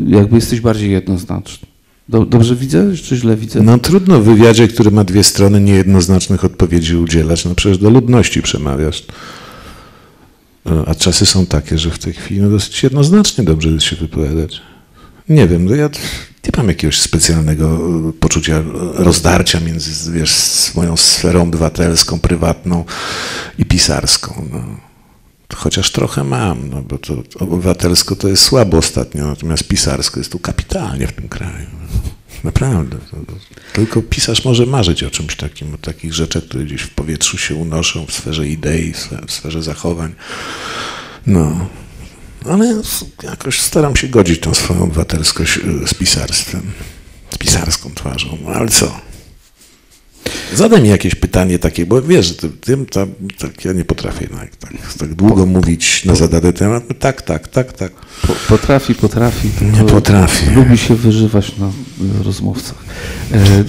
jakby jesteś bardziej jednoznaczny. Dobrze widzę, czy źle widzę? No trudno w wywiadzie, który ma dwie strony, niejednoznacznych odpowiedzi udzielać. No przecież do ludności przemawiasz. A czasy są takie, że w tej chwili no, dosyć jednoznacznie dobrze jest się wypowiadać. Nie wiem, no ja nie mam jakiegoś specjalnego poczucia rozdarcia między wiesz, swoją sferą obywatelską, prywatną i pisarską. No. Chociaż trochę mam, no bo to obywatelsko to jest słabo ostatnio, natomiast pisarsko jest tu kapitalnie w tym kraju. Naprawdę. Tylko pisarz może marzyć o czymś takim, o takich rzeczach, które gdzieś w powietrzu się unoszą, w sferze idei, w sferze zachowań. No. Ale jakoś staram się godzić tą swoją obywatelskość z pisarstwem, z pisarską twarzą. No, ale co? Zadaj mi jakieś pytanie takie, bo wiesz, tym tam, tak ja nie potrafię tak, tak, tak długo po, mówić na zadany temat. Tak, tak, tak, tak. Po, potrafi, potrafi. Nie potrafi. Lubi się wyżywać na rozmówcach.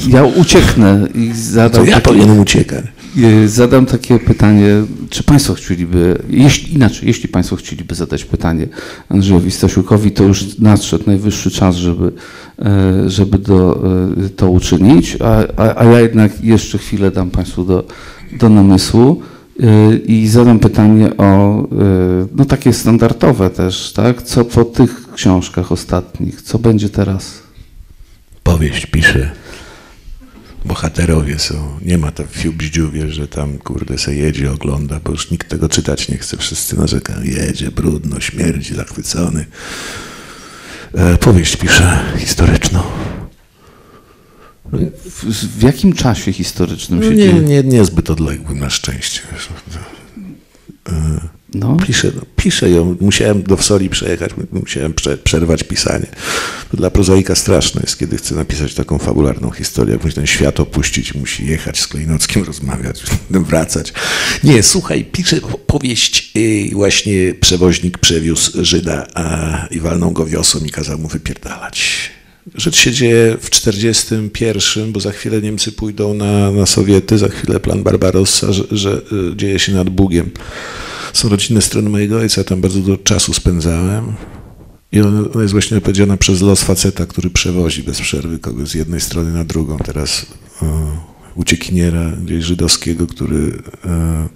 Ja ucieknę i zadam... To ja powinienem uciekać. Zadam takie pytanie, czy państwo chcieliby, jeśli, inaczej, jeśli państwo chcieliby zadać pytanie Andrzejowi Stasiukowi, to już nadszedł najwyższy czas, żeby, żeby do, to uczynić, a, a, a ja jednak jeszcze chwilę dam państwu do, do namysłu i zadam pytanie o, no takie standardowe też, tak, co po tych książkach ostatnich, co będzie teraz? Powieść piszę. Bohaterowie są, nie ma tam fiu-bździu, wiesz, że tam kurde se jedzie, ogląda, bo już nikt tego czytać nie chce, wszyscy narzekają, jedzie, brudno, śmierdzi, zachwycony. E, powieść piszę historyczną. W, w jakim czasie historycznym się dzieje? Nie, niezbyt odległym na szczęście. E, no. piszę, no, piszę ją, musiałem do Wsoli przejechać, musiałem prze, przerwać pisanie. To dla prozaika straszne jest, kiedy chce napisać taką fabularną historię, jak musi ten świat opuścić, musi jechać z Klejnockim, rozmawiać, wracać. Nie, słuchaj, piszę powieść, yy, właśnie przewoźnik przewiózł Żyda a, i walnął go wiosą i kazał mu wypierdalać. Rzecz się dzieje w czterdziestym pierwszym, bo za chwilę Niemcy pójdą na, na Sowiety, za chwilę plan Barbarossa, że, że dzieje się nad Bugiem. Są rodzinne strony mojego ojca, tam bardzo dużo czasu spędzałem i ona jest właśnie opowiedziana przez los faceta, który przewozi bez przerwy kogoś z jednej strony na drugą. Teraz o, uciekiniera gdzieś żydowskiego, który e,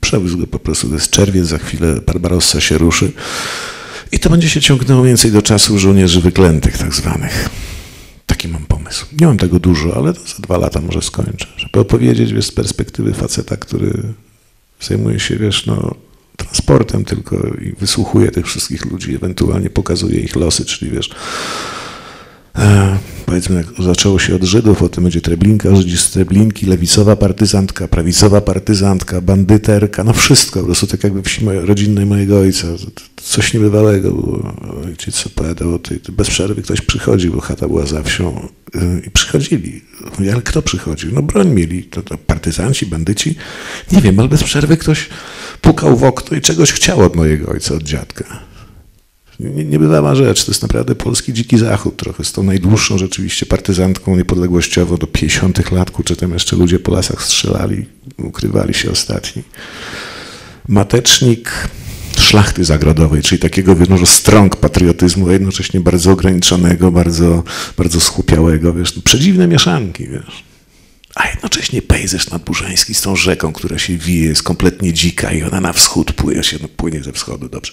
przewiózł go po prostu, to jest czerwiec, za chwilę Barbarossa się ruszy. I to będzie się ciągnęło więcej do czasu żołnierzy wyklętych tak zwanych. Taki mam pomysł. Nie mam tego dużo, ale to za dwa lata może skończę. Żeby opowiedzieć wiesz, z perspektywy faceta, który zajmuje się wiesz, no, transportem tylko i wysłuchuje tych wszystkich ludzi, ewentualnie pokazuje ich losy, czyli wiesz, e, powiedzmy, jak zaczęło się od Żydów, o tym będzie Treblinka, Żydzi z Treblinki, lewicowa partyzantka, prawicowa partyzantka, bandyterka, no wszystko, po prostu tak jakby wsi mojej, rodzinnej mojego ojca, coś niebywałego było. Ojciec opowiadał o tej, bez przerwy ktoś przychodził, bo chata była za wsią i przychodzili. Mówię, ale kto przychodził? No broń mieli, to, to partyzanci, bandyci, nie wiem, ale bez przerwy ktoś pukał w okno i czegoś chciał od mojego ojca, od dziadka. Niebywała rzecz, to jest naprawdę polski dziki zachód trochę, z tą najdłuższą rzeczywiście partyzantką niepodległościową do pięćdziesiątych lat, czy tam jeszcze ludzie po lasach strzelali, ukrywali się ostatni. Matecznik szlachty zagrodowej, czyli takiego wiesz, strąg patriotyzmu, a jednocześnie bardzo ograniczonego, bardzo, bardzo skupiałego, wiesz, przedziwne mieszanki, wiesz. a jednocześnie pejzaż nadburzański z tą rzeką, która się wije, jest kompletnie dzika i ona na wschód płynie, się, no, płynie ze wschodu, dobrze.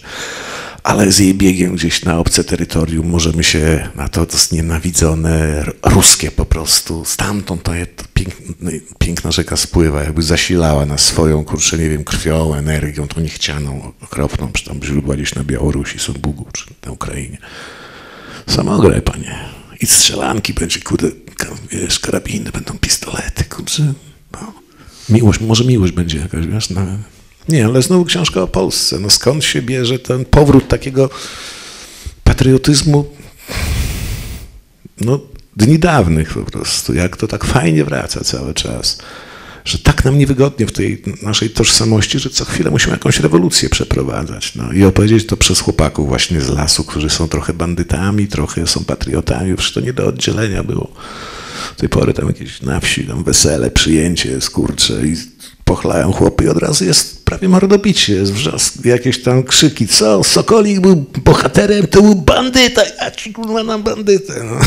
Ale z jej biegiem gdzieś na obce terytorium możemy się na to, to znienawidzone, ruskie po prostu, stamtąd ta piękna, piękna rzeka spływa, jakby zasilała nas swoją, kurczę, nie wiem, krwią, energią, tą niechcianą, okropną, czy tam źródła gdzieś na Białorusi, są Bugu, czy na Ukrainie. Samograj, panie. I strzelanki będzie, kurde, wiesz, karabiny, będą pistolety, kurczę. No. Miłość, może miłość będzie jakaś, wiesz, na... Nie, ale znowu książka o Polsce. No skąd się bierze ten powrót takiego patriotyzmu, no, dni dawnych po prostu, jak to tak fajnie wraca cały czas, że tak nam niewygodnie w tej naszej tożsamości, że co chwilę musimy jakąś rewolucję przeprowadzać. No i opowiedzieć to przez chłopaków właśnie z lasu, którzy są trochę bandytami, trochę są patriotami, przecież to nie do oddzielenia było. Do tej pory tam jakieś na wsi, tam wesele, przyjęcie jest, kurczę, i pochlają chłopy i od razu jest prawie mordobicie, jest wrzask, jakieś tam krzyki, co, Sokolik był bohaterem, to był bandyta, a ci kurwa nam bandytę. No.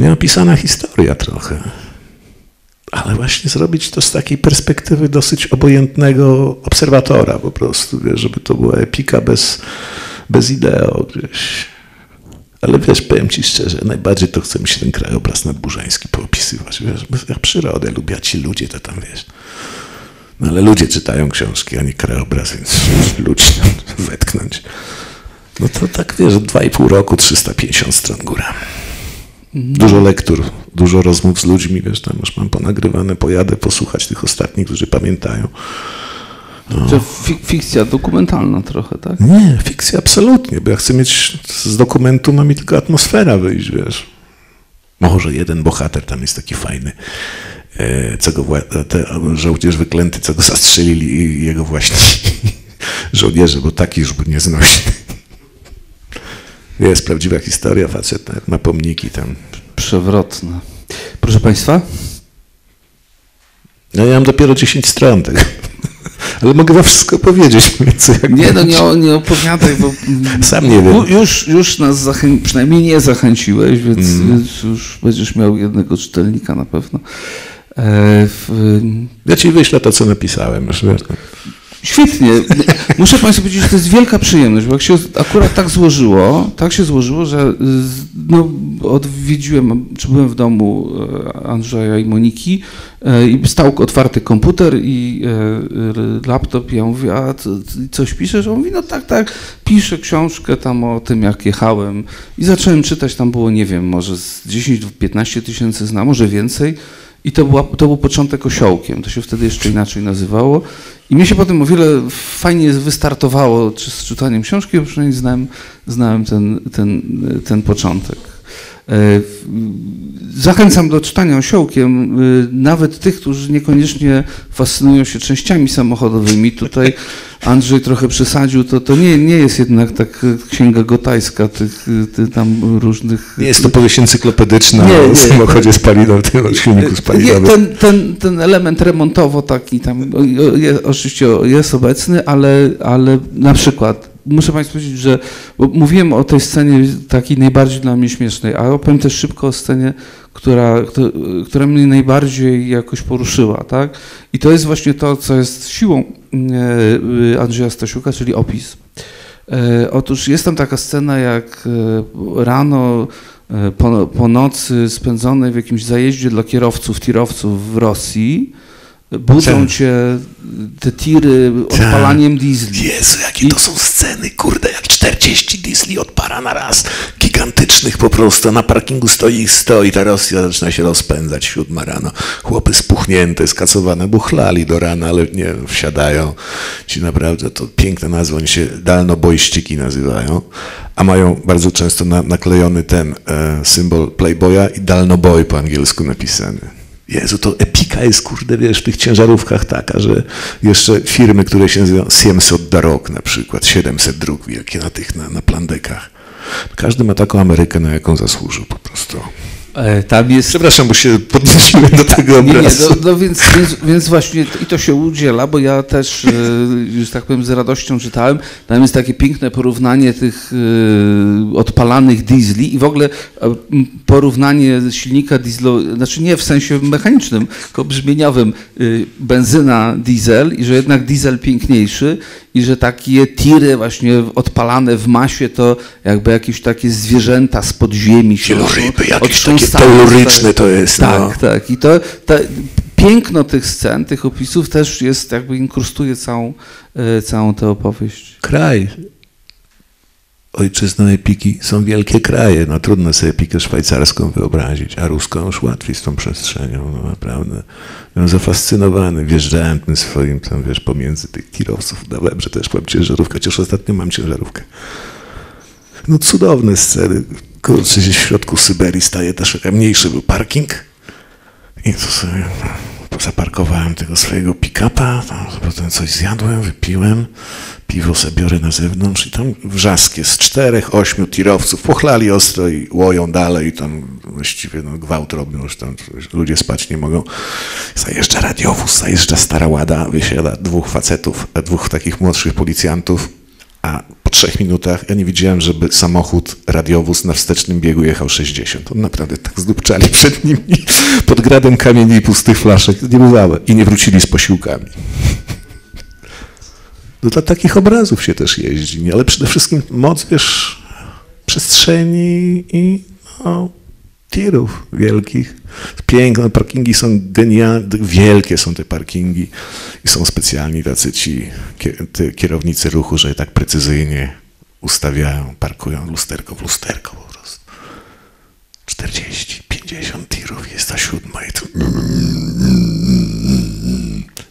Nieopisana historia trochę. Ale właśnie zrobić to z takiej perspektywy dosyć obojętnego obserwatora po prostu, wiesz, żeby to była epika bez, bez ideo gdzieś. Ale wiesz, powiem ci szczerze, najbardziej to chce mi się ten krajobraz nadburzański poopisywać. Wiesz, jak przyrodę lubię, a ci ludzie to tam, wiesz. No ale ludzie czytają książki, a nie krajobraz, więc ludzi wetknąć. No to tak, wiesz, dwa i pół roku, trzysta pięćdziesiąt stron góra. Dużo lektur, dużo rozmów z ludźmi, wiesz, tam już mam ponagrywane, pojadę posłuchać tych ostatnich, którzy pamiętają. No. To fikcja dokumentalna trochę, tak? Nie, fikcja absolutnie, bo ja chcę mieć, z dokumentu ma mi tylko atmosfera wyjść, wiesz. Może jeden bohater tam jest taki fajny, co go te żołnierz wyklęty, co go zastrzelili i jego właśnie żołnierze, bo taki już był nieznośny. Jest prawdziwa historia, facet nawet ma pomniki tam. Przewrotne. Proszę państwa? No ja mam dopiero dziesięć stron tego. Ale mogę wam wszystko powiedzieć. Nie, no nie, nie opowiadaj, bo sam nie wiem. Już, już nas zachę... przynajmniej nie zachęciłeś, więc, mm. więc już będziesz miał jednego czytelnika na pewno. E, w... Ja ci wyślę to, co napisałem. Świetnie. Muszę państwu powiedzieć, że to jest wielka przyjemność, bo jak się akurat tak złożyło, tak się złożyło, że no, odwiedziłem, czy byłem w domu Andrzeja i Moniki i stał otwarty komputer i laptop, i ja mówię, a ty coś piszesz? On mówi, no tak, tak, piszę książkę tam o tym, jak jechałem i zacząłem czytać, tam było, nie wiem, może z dziesięć do piętnastu tysięcy zna, może więcej. I to, była, to był początek Osiołkiem, to się wtedy jeszcze inaczej nazywało. I mnie się potem o wiele fajnie wystartowało czy z czytaniem książki, bo przynajmniej znałem, znałem ten, ten, ten początek. Zachęcam do czytania Osiołkiem, nawet tych, którzy niekoniecznie fascynują się częściami samochodowymi. Tutaj Andrzej trochę przesadził, to, to nie, nie jest jednak tak księga gotajska tych, tych tam różnych... Nie jest to powieść encyklopedyczna nie, o samochodzie spalinowym, o silniku spalinowym. Ten, ten, ten element remontowo taki tam jest, oczywiście jest obecny, ale, ale na przykład... Muszę państwu powiedzieć, że bo mówiłem o tej scenie takiej najbardziej dla mnie śmiesznej, ale opowiem też szybko o scenie, która, która, która mnie najbardziej jakoś poruszyła, tak? I to jest właśnie to, co jest siłą Andrzeja Stasiuka, czyli opis. Otóż jest tam taka scena, jak rano po, po nocy spędzonej w jakimś zajeździe dla kierowców, tirowców w Rosji, budzą cię te tiry odpalaniem diesli. Jezu, jakie I... to są sceny, kurde, jak czterdzieści diesli odpara na raz, gigantycznych po prostu, na parkingu stoi ich sto i ta Rosja zaczyna się rozpędzać, siódma rano, chłopy spuchnięte, skacowane, buchlali do rana, ale nie wsiadają, ci naprawdę, to piękne nazwy, oni się dalnobojściki nazywają, a mają bardzo często na, naklejony ten e, symbol Playboya i dalnoboj po angielsku napisany. Jezu, to epika jest, kurde, wiesz, w tych ciężarówkach taka, że jeszcze firmy, które się nazywają siedemset drog na przykład, siedemset dróg wielkie na tych, na, na plandekach. Każdy ma taką Amerykę, na jaką zasłużył po prostu. Tam jest... Przepraszam, bo się podniesiłem do tego obrazu. Nie, nie, no, no więc, więc, więc właśnie i to się udziela, bo ja też, już tak powiem, z radością czytałem. Tam jest takie piękne porównanie tych odpalanych diesli i w ogóle porównanie silnika dieslo, znaczy nie w sensie mechanicznym, tylko brzmieniowym, benzyna diesel i że jednak diesel piękniejszy i że takie tiry właśnie odpalane w masie to jakby jakieś takie zwierzęta spod ziemi się otrząsają. Teoryczne to jest. Tak, no. tak. I to, to piękno tych scen, tych opisów też jest, jakby inkrustuje całą, całą tę opowieść. Kraj. Ojczyzną epiki są wielkie kraje. No trudno sobie epikę szwajcarską wyobrazić, a ruską już łatwiej z tą przestrzenią, no, naprawdę. Byłem zafascynowany, wjeżdżałem tym swoim, tam wiesz, pomiędzy tych kierowców. Dawałem, że też mam ciężarówkę, chociaż ostatnio mam ciężarówkę. No cudowne sceny. Kurczę, gdzieś w środku Syberii staje też, mniejszy był parking i to sobie zaparkowałem tego swojego pick-upa, potem coś zjadłem, wypiłem, piwo sobie biorę na zewnątrz i tam wrzaskie z czterech, ośmiu tirowców pochlali ostro i łoją dalej i tam właściwie no, gwałt robią, już tam ludzie spać nie mogą. Zajeżdża radiowóz, zajeżdża stara łada, wysiada dwóch facetów, dwóch takich młodszych policjantów, a po trzech minutach ja nie widziałem, żeby samochód, radiowóz na wstecznym biegu jechał sześćdziesiąt. On naprawdę tak zdupczali przed nimi pod gradem kamieni i pustych flaszek. Nie bywałe. I nie wrócili z posiłkami. No dla takich obrazów się też jeździ, nie? Ale przede wszystkim moc, wiesz, przestrzeni i no, tirów wielkich. Piękne parkingi są genialne, wielkie są te parkingi i są specjalni tacy ci kierownicy ruchu, że tak precyzyjnie ustawiają, parkują lusterko w lusterko po prostu. czterdzieści, pięćdziesiąt tirów jest ta siódma i tu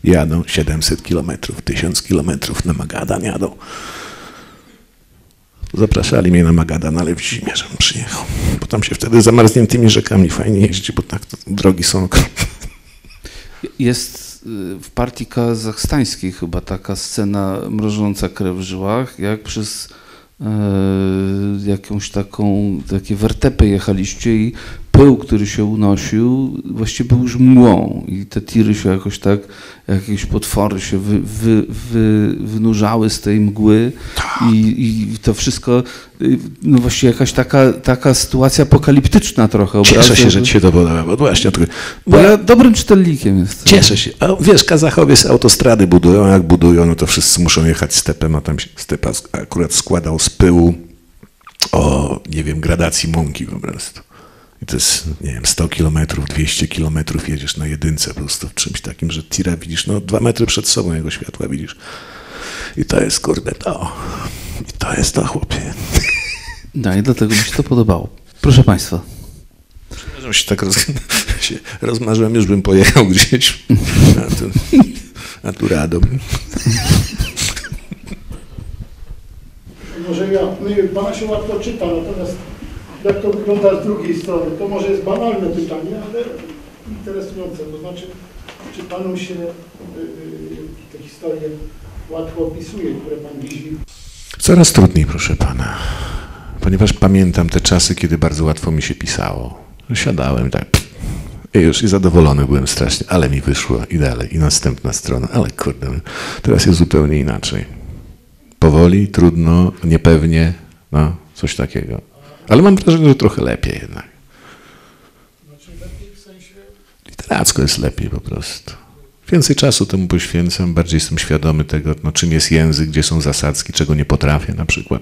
jadą siedemset kilometrów, tysiąc kilometrów na Magadan jadą. Zapraszali mnie na Magadan, ale w zimie, żebym przyjechał. Bo tam się wtedy zamarzniętymi rzekami fajnie jeździ, bo tak to drogi są okropne. Jest w partii kazachstańskiej chyba taka scena mrożąca krew w żyłach, jak przez yy, jakąś taką, takie wertepy jechaliście i pył, który się unosił, właściwie był już mgłą i te tiry się jakoś tak, jakieś potwory się wy, wy, wy, wynurzały z tej mgły i, i to wszystko, no właściwie jakaś taka, taka sytuacja apokaliptyczna trochę. Obrazu. Cieszę się, że ci się to podoba, bo właśnie tylko... Bo ja dobrym czytelnikiem jestem. Cieszę się. A wiesz, Kazachowie z autostrady budują, jak budują, no to wszyscy muszą jechać stepem, a tam się stepa akurat składał z pyłu o, nie wiem, gradacji mąki po prostu. I to jest, nie wiem, sto kilometrów, dwieście kilometrów jedziesz na jedynce po prostu w czymś takim, że tira widzisz, no dwa metry przed sobą jego światła widzisz. I to jest, kurde, to. I to jest to, chłopie. No i dlatego mi się to podobało. Proszę Państwa. Przepraszam, się tak roz... się rozmarzyłem, już bym pojechał gdzieś. A tu, a tu Radom. Może ja, no Pana się łatwo czyta, natomiast... Jak to wygląda z drugiej strony? To może jest banalne pytanie, ale interesujące. To znaczy, czy Panu się yy, te historie łatwo opisuje, które Pan widzi? Coraz trudniej, proszę Pana. Ponieważ pamiętam te czasy, kiedy bardzo łatwo mi się pisało. Siadałem tak i już i zadowolony byłem strasznie, ale mi wyszło i dalej, i następna strona, ale kurde, teraz jest zupełnie inaczej. Powoli, trudno, niepewnie, no coś takiego. Ale mam wrażenie, że trochę lepiej jednak. Znaczy lepiej w sensie... Literacko jest lepiej po prostu. Więcej czasu temu poświęcam, bardziej jestem świadomy tego, no, czym jest język, gdzie są zasadzki, czego nie potrafię na przykład,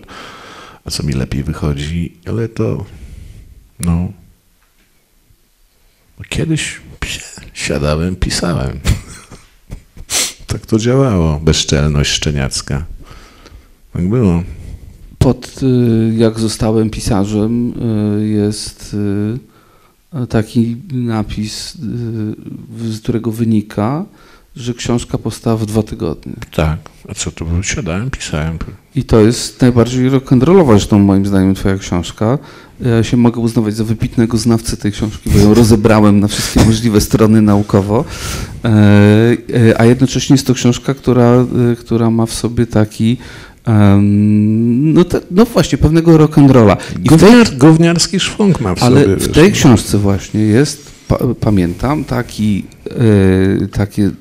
a co mi lepiej wychodzi, ale to... No... Kiedyś siadałem, pisałem. Tak to działało, bezczelność szczeniacka. Tak było. Pod Jak zostałem pisarzem jest taki napis, z którego wynika, że książka powstała w dwa tygodnie. Tak, a co to było? Siadałem, pisałem. I to jest najbardziej rock'n'rollowa zresztą moim zdaniem twoja książka. Ja się mogę uznawać za wybitnego znawcę tej książki, bo ją rozebrałem na wszystkie możliwe strony naukowo. A jednocześnie jest to książka, która, która ma w sobie taki Um, no, te, no właśnie, pewnego rock'n'rolla. Gówniar, gówniarski szwung ma w ale sobie. Ale w tej wiesz, książce no. właśnie jest, pa, pamiętam, taki, yy, takie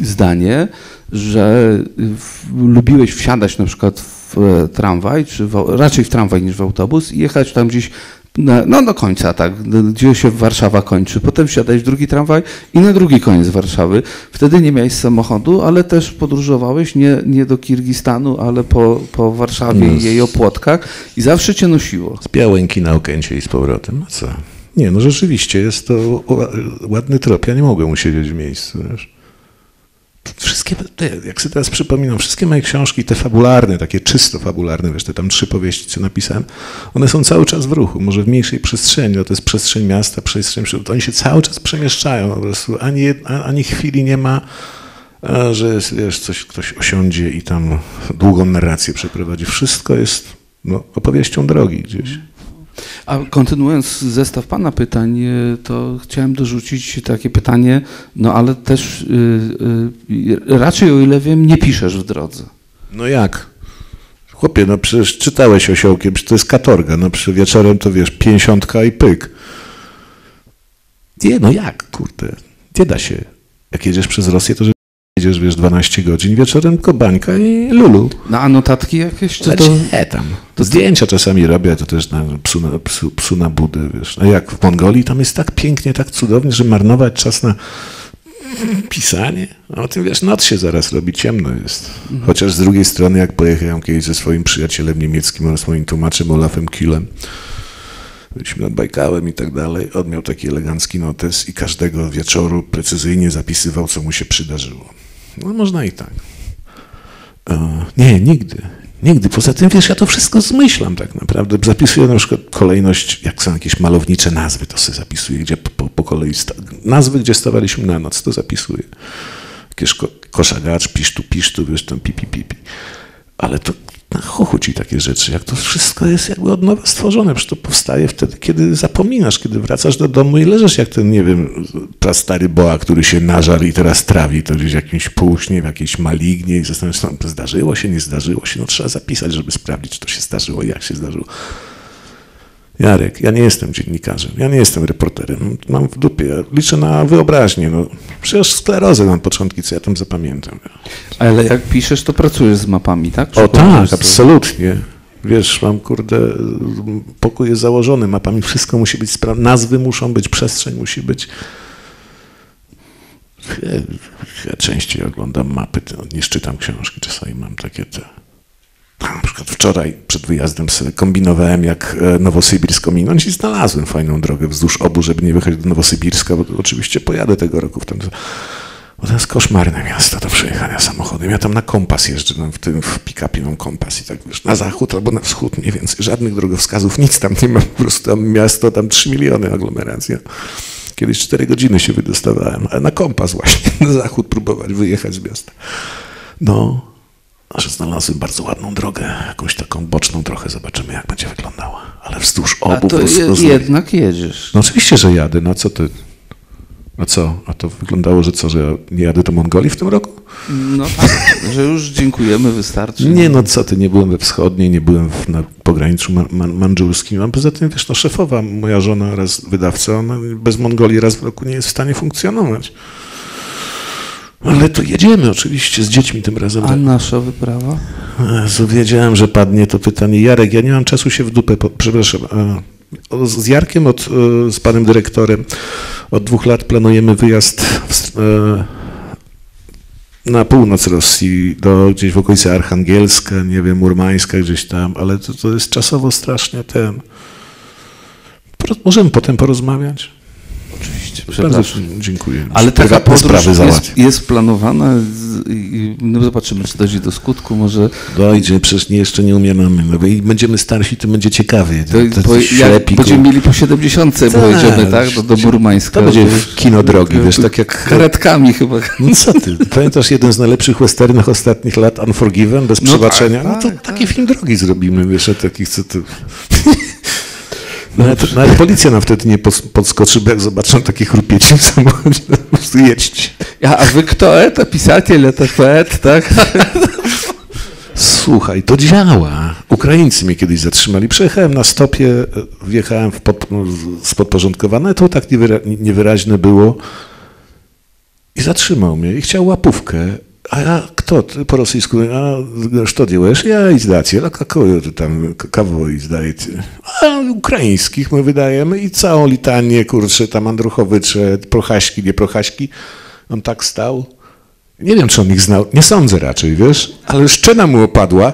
zdanie, że w, lubiłeś wsiadać na przykład w e, tramwaj, czy w, raczej w tramwaj niż w autobus i jechać tam gdzieś na, no do końca, tak, gdzie się Warszawa kończy. Potem wsiadać w drugi tramwaj i na drugi koniec Warszawy. Wtedy nie miałeś samochodu, ale też podróżowałeś nie, nie do Kirgistanu, ale po, po Warszawie no, i jej opłotkach i zawsze cię nosiło. Z Białęki na Okęcie i z powrotem. A co? Nie, no rzeczywiście jest to ładny trop. Ja nie mogłem usiedzieć w miejscu. Wiesz? Wszystkie, jak sobie teraz przypominam, wszystkie moje książki, te fabularne, takie czysto fabularne, wiesz, te tam trzy powieści, co napisałem, one są cały czas w ruchu, może w mniejszej przestrzeni, no to jest przestrzeń miasta, przestrzeń, to oni się cały czas przemieszczają, po prostu ani, ani chwili nie ma, że wiesz, coś, ktoś osiądzie i tam długą narrację przeprowadzi. Wszystko jest no, opowieścią drogi gdzieś. A kontynuując zestaw pana pytań, to chciałem dorzucić takie pytanie, no ale też yy, yy, raczej, o ile wiem, nie piszesz w drodze. No jak? Chłopie, no przecież czytałeś Osiołkiem, to jest katorga, no przecież wieczorem to wiesz, pięćdziesiątka i pyk. Nie, no jak, kurde, nie da się. Jak jedziesz przez Rosję, to że jedziesz, wiesz, dwanaście godzin, wieczorem kobańka i lulu. No a notatki jakieś? Czy to... Nie, tam. To zdjęcia czasami robię, to też na psu na, psu, psu na budę, wiesz. A jak w Mongolii, tam jest tak pięknie, tak cudownie, że marnować czas na pisanie. A o tym, wiesz, noc się zaraz robi, ciemno jest. Chociaż z drugiej strony, jak pojechałem kiedyś ze swoim przyjacielem niemieckim oraz moim tłumaczem Olafem Kielem, byliśmy nad Bajkałem i tak dalej. On miał taki elegancki notes i każdego wieczoru precyzyjnie zapisywał, co mu się przydarzyło. No można i tak. E, nie, nigdy. Nigdy. Poza tym, wiesz, ja to wszystko zmyślam tak naprawdę. Zapisuję na przykład kolejność, jak są jakieś malownicze nazwy, to sobie zapisuję, gdzie po, po kolei sta... nazwy, gdzie stawaliśmy na noc, to zapisuję. Jakieś ko koszagacz, pisztu, pisztu, wiesz, tam pipi, pipi. Ale to na chochu ci takie rzeczy, jak to wszystko jest jakby od nowa stworzone, przecież to powstaje wtedy, kiedy zapominasz, kiedy wracasz do domu i leżysz jak ten, nie wiem, prastary boa, który się nażarł i teraz trawi, to gdzieś w jakimś półśnie, w jakiejś malignie i zastanawiasz się, no, zdarzyło się, nie zdarzyło się, no trzeba zapisać, żeby sprawdzić, czy to się zdarzyło, jak się zdarzyło. Jarek, ja nie jestem dziennikarzem, ja nie jestem reporterem, mam w dupie, ja liczę na wyobraźnię, no przecież sklerozę mam początki, co ja tam zapamiętam. Ale jak piszesz, to pracujesz z mapami, tak? Czy o tak, to... absolutnie. Wiesz, mam kurde, pokój jest założony mapami, wszystko musi być, spra... nazwy muszą być, przestrzeń musi być. Ja, ja częściej oglądam mapy niż czytam książki, czasami mam takie te... Na przykład wczoraj przed wyjazdem sobie kombinowałem, jak Nowosybirsk ominąć i znalazłem fajną drogę wzdłuż obu, żeby nie wyjechać do Nowosybirska, bo oczywiście pojadę tego roku w ten... Bo to jest koszmarne miasto do przejechania samochodem. Ja tam na kompas jeżdżę, tam w tym w pick-upie mam kompas i tak wiesz, na zachód albo na wschód, mniej więcej żadnych drogowskazów, nic tam nie ma, po prostu tam miasto, tam trzy miliony aglomeracja. Kiedyś cztery godziny się wydostawałem, ale na kompas właśnie, na zachód próbować wyjechać z miasta. No... że znalazłem bardzo ładną drogę, jakąś taką boczną trochę, zobaczymy jak będzie wyglądała. Ale wzdłuż obu... A to je, jednak jedziesz. No oczywiście, że jadę, no co ty? A co? A to wyglądało, że co, że ja nie jadę do Mongolii w tym roku? No tak, że już dziękujemy, wystarczy. Nie, no co ty, nie byłem we Wschodniej, nie byłem w, na pograniczu man, man, mandżurskim, a poza tym, wiesz, no szefowa, moja żona oraz wydawca, ona bez Mongolii raz w roku nie jest w stanie funkcjonować. Ale to jedziemy oczywiście z dziećmi tym razem. A nasza wyprawa? Wiedziałem, że padnie to pytanie. Jarek, ja nie mam czasu się w dupę, po... przepraszam. Z Jarkiem, od, z panem dyrektorem, od dwóch lat planujemy wyjazd w... na północ Rosji, do, gdzieś w okolicy Archangielska, nie wiem, Murmańska, gdzieś tam, ale to, to jest czasowo strasznie ten. Możemy potem porozmawiać? Oczywiście. Bardzo dziękuję. Ale taka podróż jest, jest planowana. I no zobaczymy, czy dojdzie do skutku. Może dojdzie, przecież nie, jeszcze nie umieramy. No i będziemy starsi, to będzie ciekawie. To, to po, jak będziemy mieli po siedemdziesiątce, bo jedziemy tak, do, do Murmańska. To będzie w kino drogi, wiesz, tak jak... Karetkami chyba. No co ty, pamiętasz jeden z najlepszych westernów ostatnich lat, Unforgiven, bez no przebaczenia? Tak, tak, no to tak. Taki film drogi zrobimy, wiesz, a takich co ty... Nawet, nawet policja nam wtedy nie podskoczy, bo jak zobaczą takich rupieci w samochodzie, to po prostu jedźcie. A wy kto? To pisatelj, to poet, tak? Słuchaj, to działa. Ukraińcy mnie kiedyś zatrzymali. Przejechałem na stopie, wjechałem w pod, spodporządkowane, to tak niewyra, niewyraźne było. I zatrzymał mnie i chciał łapówkę. A ja, kto ty po rosyjsku? A co dziełeś? Ja i zdacie. A kakoju tam, kawo i zdajecie. A ukraińskich my wydajemy i całą litanię, kurczę, tam Andruchowycze, Prochaśki, nie Prochaśki. On tak stał. Nie wiem, czy on ich znał, nie sądzę raczej, wiesz, ale szczena mu opadła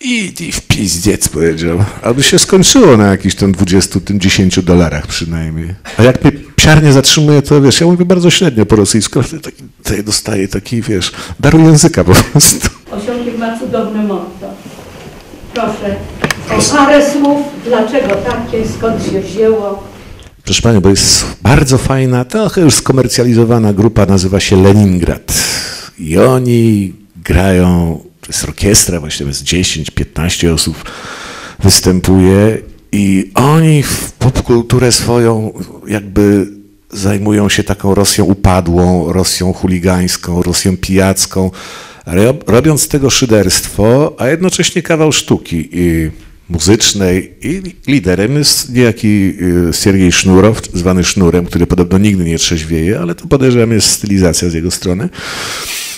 i, i w pizdziec powiedział, aby się skończyło na jakichś tam dwudziestu, dziesięciu dolarach przynajmniej. A jak mnie psiarnie zatrzymuje, to wiesz, ja mówię bardzo średnio po rosyjsku, to ja dostaję taki, wiesz, daru języka po prostu. Osiołek ma cudowne motto. Proszę o parę słów, dlaczego takie, skąd się wzięło. Proszę Panią, bo jest bardzo fajna, trochę już skomercjalizowana grupa, nazywa się Leningrad. I oni grają, to jest orkiestra, właśnie jest dziesięć, piętnaście osób występuje i oni w popkulturę swoją jakby zajmują się taką Rosją upadłą, Rosją chuligańską, Rosją pijacką, robiąc z tego szyderstwo, a jednocześnie kawał sztuki i muzycznej i liderem jest niejaki Siergiej Sznurow, zwany Sznurem, który podobno nigdy nie trzeźwieje, ale to podejrzewam jest stylizacja z jego strony.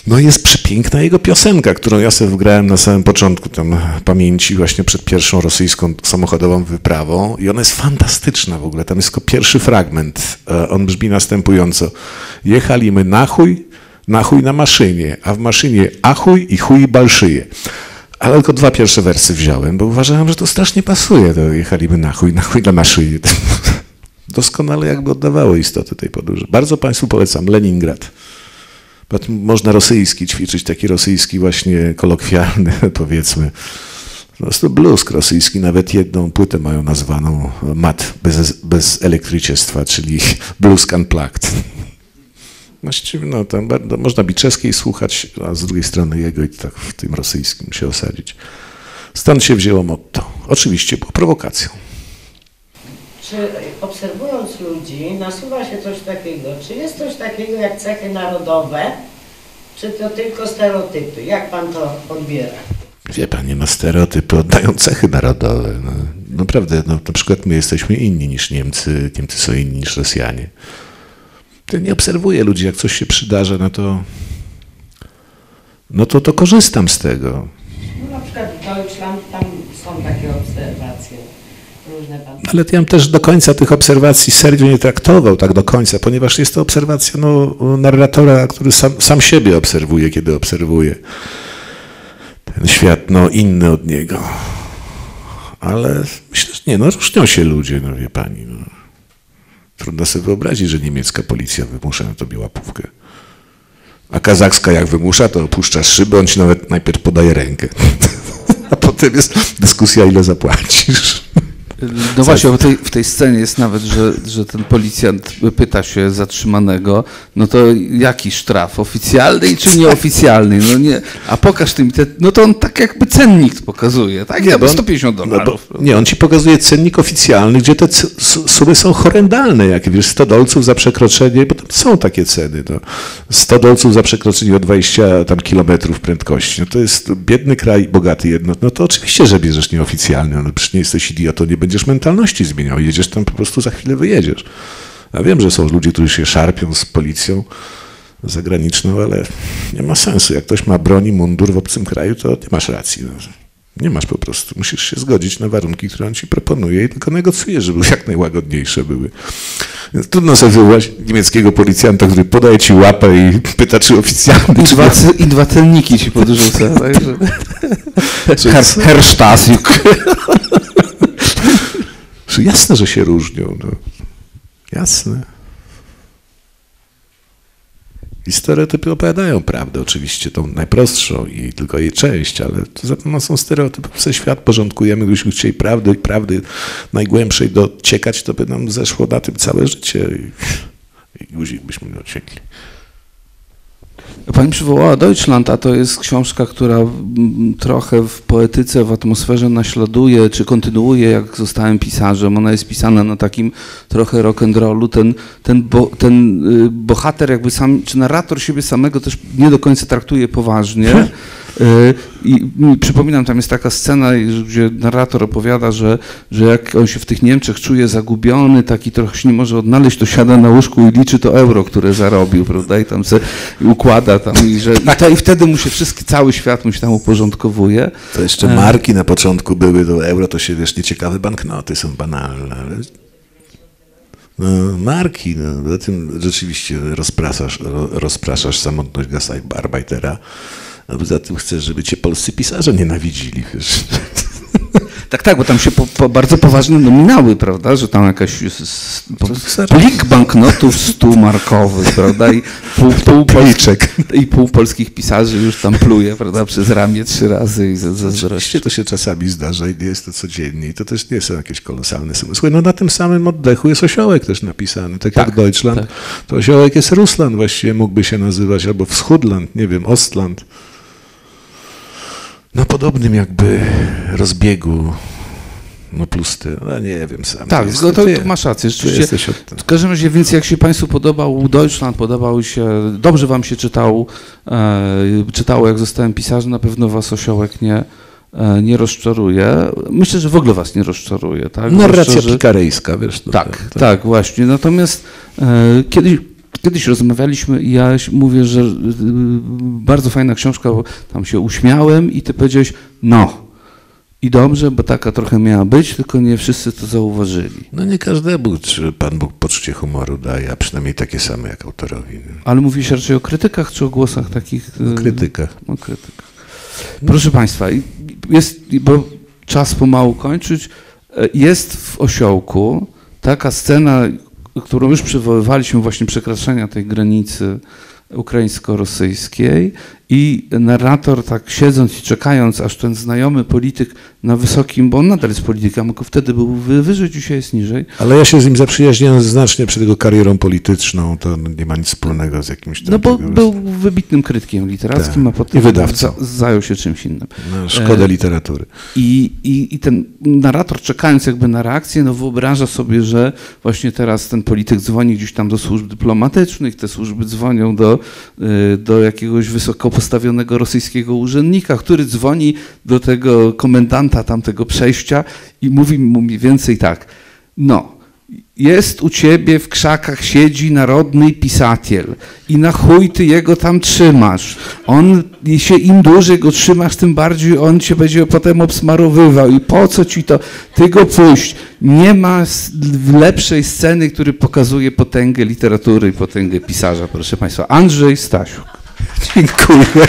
No i jest przepiękna jego piosenka, którą ja sobie wgrałem na samym początku tam pamięci właśnie przed pierwszą rosyjską samochodową wyprawą i ona jest fantastyczna w ogóle, tam jest tylko pierwszy fragment, on brzmi następująco. Jechaliśmy na chuj, na chuj na maszynie, a w maszynie a chuj i chuj balszyje. Ale tylko dwa pierwsze wersy wziąłem, bo uważałem, że to strasznie pasuje. To jechaliby na chuj, na chuj na maszynie. Doskonale jakby oddawało istotę tej podróży. Bardzo Państwu polecam Leningrad. Można rosyjski ćwiczyć, taki rosyjski właśnie kolokwialny, powiedzmy. Po prostu bluzk rosyjski, nawet jedną płytę mają nazwaną mat bez, bez elektryczestwa, czyli bluzk unplugged. Właściwie no, tam bardzo, można Biczeskiej słuchać, a z drugiej strony jego i tak w tym rosyjskim się osadzić. Stąd się wzięło motto. Oczywiście było prowokacją. Czy obserwując ludzi nasuwa się coś takiego? Czy jest coś takiego jak cechy narodowe? Czy to tylko stereotypy? Jak pan to odbiera? Wie pan, nie ma stereotypy, oddają cechy narodowe. No, naprawdę, no, na przykład my jesteśmy inni niż Niemcy, Niemcy są inni niż Rosjanie. Ja nie obserwuję ludzi, jak coś się przydarza, no to, no to, to korzystam z tego. No na przykład w Deutschland tam są takie obserwacje różne. Ale ja bym też do końca tych obserwacji serio nie traktował tak do końca, ponieważ jest to obserwacja no, narratora, który sam, sam siebie obserwuje, kiedy obserwuje ten świat no, inny od niego. Ale myślę, że nie, no różnią się ludzie, no wie pani. No. Trudno sobie wyobrazić, że niemiecka policja wymusza na tobie łapówkę. A kazachska jak wymusza, to opuszczasz szybę, on ci nawet najpierw podaje rękę. A potem jest dyskusja, ile zapłacisz. No właśnie, w tej, w tej scenie jest nawet, że, że ten policjant pyta się zatrzymanego, no to jaki sztraf, oficjalny czy nieoficjalny? No nie, a pokaż ty mi te, no to on tak jakby cennik pokazuje, tak? Ja sto pięćdziesiąt dolarów. No bo, nie, on ci pokazuje cennik oficjalny, gdzie te sumy są horrendalne, jak wiesz, sto dolców za przekroczenie, bo tam są takie ceny, no. sto dolców za przekroczenie o dwadzieścia tam kilometrów prędkości. No to jest biedny kraj, bogaty jednot, no to oczywiście, że bierzesz nieoficjalny, no przecież nie jesteś idiotą, nie będziesz mentalności zmieniał, jedziesz tam po prostu za chwilę wyjedziesz. Ja wiem, że są ludzie, którzy się szarpią z policją zagraniczną, ale nie ma sensu. Jak ktoś ma broń i mundur w obcym kraju, to nie masz racji. Nie masz po prostu. Musisz się zgodzić na warunki, które on ci proponuje i tylko negocjujesz, żeby jak najłagodniejsze były. Więc trudno sobie wyobrazić niemieckiego policjanta, który podaje ci łapę i pyta, czy oficjalny. I dwa, i dwa celniki ci podrzuca. Także. Herr, Herr Stasiuk. Jasne, że się różnią. No. Jasne. I stereotypy opowiadają prawdę, oczywiście tą najprostszą i tylko jej część, ale to za to są stereotypy. Przez świat porządkujemy, gdybyśmy chcieli prawdy i prawdy najgłębszej dociekać, to by nam zeszło na tym całe życie i, i guzik byśmy nie dociekli. Pani przywołała Deutschland, a to jest książka, która trochę w poetyce, w atmosferze naśladuje, czy kontynuuje, jak zostałem pisarzem. Ona jest pisana na takim trochę rock'n'rollu. Ten, ten, bo, ten bohater jakby sam, czy narrator siebie samego też nie do końca traktuje poważnie. I przypominam, tam jest taka scena, gdzie narrator opowiada, że, że jak on się w tych Niemczech czuje zagubiony, taki trochę się nie może odnaleźć, to siada na łóżku i liczy to euro, które zarobił, prawda, i tam se układa tam i że i, to, i wtedy mu się wszystkie, cały świat mu się tam uporządkowuje. To jeszcze marki na początku były do euro, to się wiesz, nieciekawe banknoty są banalne, ale... No, marki, no, tym rzeczywiście rozpraszasz, rozpraszasz samotność gastarbeitera, a poza tym chcesz, żeby cię polscy pisarze nienawidzili. Wiesz. Tak, tak, bo tam się po, po bardzo poważne nominały, prawda, że tam jakaś po, plik banknotów stu markowych, prawda, i pół, pół policzek i pół polskich pisarzy już tam pluje, prawda, przez ramię trzy razy i zazdrości. Oczywiście to się czasami zdarza i nie jest to codziennie i to też nie są jakieś kolosalne sumysły. No na tym samym oddechu jest Osiołek też napisany, tak, tak jak Deutschland, tak. To Osiołek jest Rusland, właściwie mógłby się nazywać, albo Wschódland, nie wiem, Ostland. Na podobnym jakby rozbiegu, no plus ty, no nie wiem sam. Tak, jest, to, to masz rację. W każdym razie, więc jak się Państwu podobał Deutschland, podobał się, dobrze Wam się czytał, e, czytało Jak zostałem pisarzem, na pewno Was Osiołek nie, e, nie rozczaruje. Myślę, że w ogóle Was nie rozczaruje. Tak? Narracja no, pikarejska, wiesz. To, tak, tak, tak, właśnie. Natomiast e, kiedyś... Kiedyś rozmawialiśmy i ja mówię, że bardzo fajna książka, bo tam się uśmiałem i ty powiedziałeś, no i dobrze, bo taka trochę miała być, tylko nie wszyscy to zauważyli. No nie każdemu Pan Bóg poczucie humoru daje, a przynajmniej takie same jak autorowi. Ale mówisz raczej o krytykach czy o głosach takich? O krytykach. O krytykach. Proszę Państwa, jest, bo czas pomału kończyć, jest w Osiołku taka scena, którą już przywoływaliśmy, właśnie przekraczania tej granicy ukraińsko-rosyjskiej i narrator tak siedząc i czekając, aż ten znajomy polityk na wysokim, bo on nadal jest politykiem, tylko wtedy był wyżej, dzisiaj jest niżej. Ale ja się z nim zaprzyjaźniłem znacznie przed jego karierą polityczną, to nie ma nic wspólnego z jakimś... No bo był wybitnym krytykiem literackim, tak. A potem wydawcą. Zajął się czymś innym. No, szkoda literatury. I, i, I ten narrator czekając jakby na reakcję, no wyobraża sobie, że właśnie teraz ten polityk dzwoni gdzieś tam do służb dyplomatycznych, te służby dzwonią do, do jakiegoś wysoko postawionego rosyjskiego urzędnika, który dzwoni do tego komendanta tamtego przejścia i mówi mu mniej więcej tak, no, jest u ciebie w krzakach siedzi narodny pisatiel i na chuj ty jego tam trzymasz. On się, im dłużej go trzymasz, tym bardziej on cię będzie potem obsmarowywał i po co ci to, ty go puść. Nie ma lepszej sceny, który pokazuje potęgę literatury i potęgę pisarza, proszę Państwa. Andrzej Stasiuk. Dziękuję.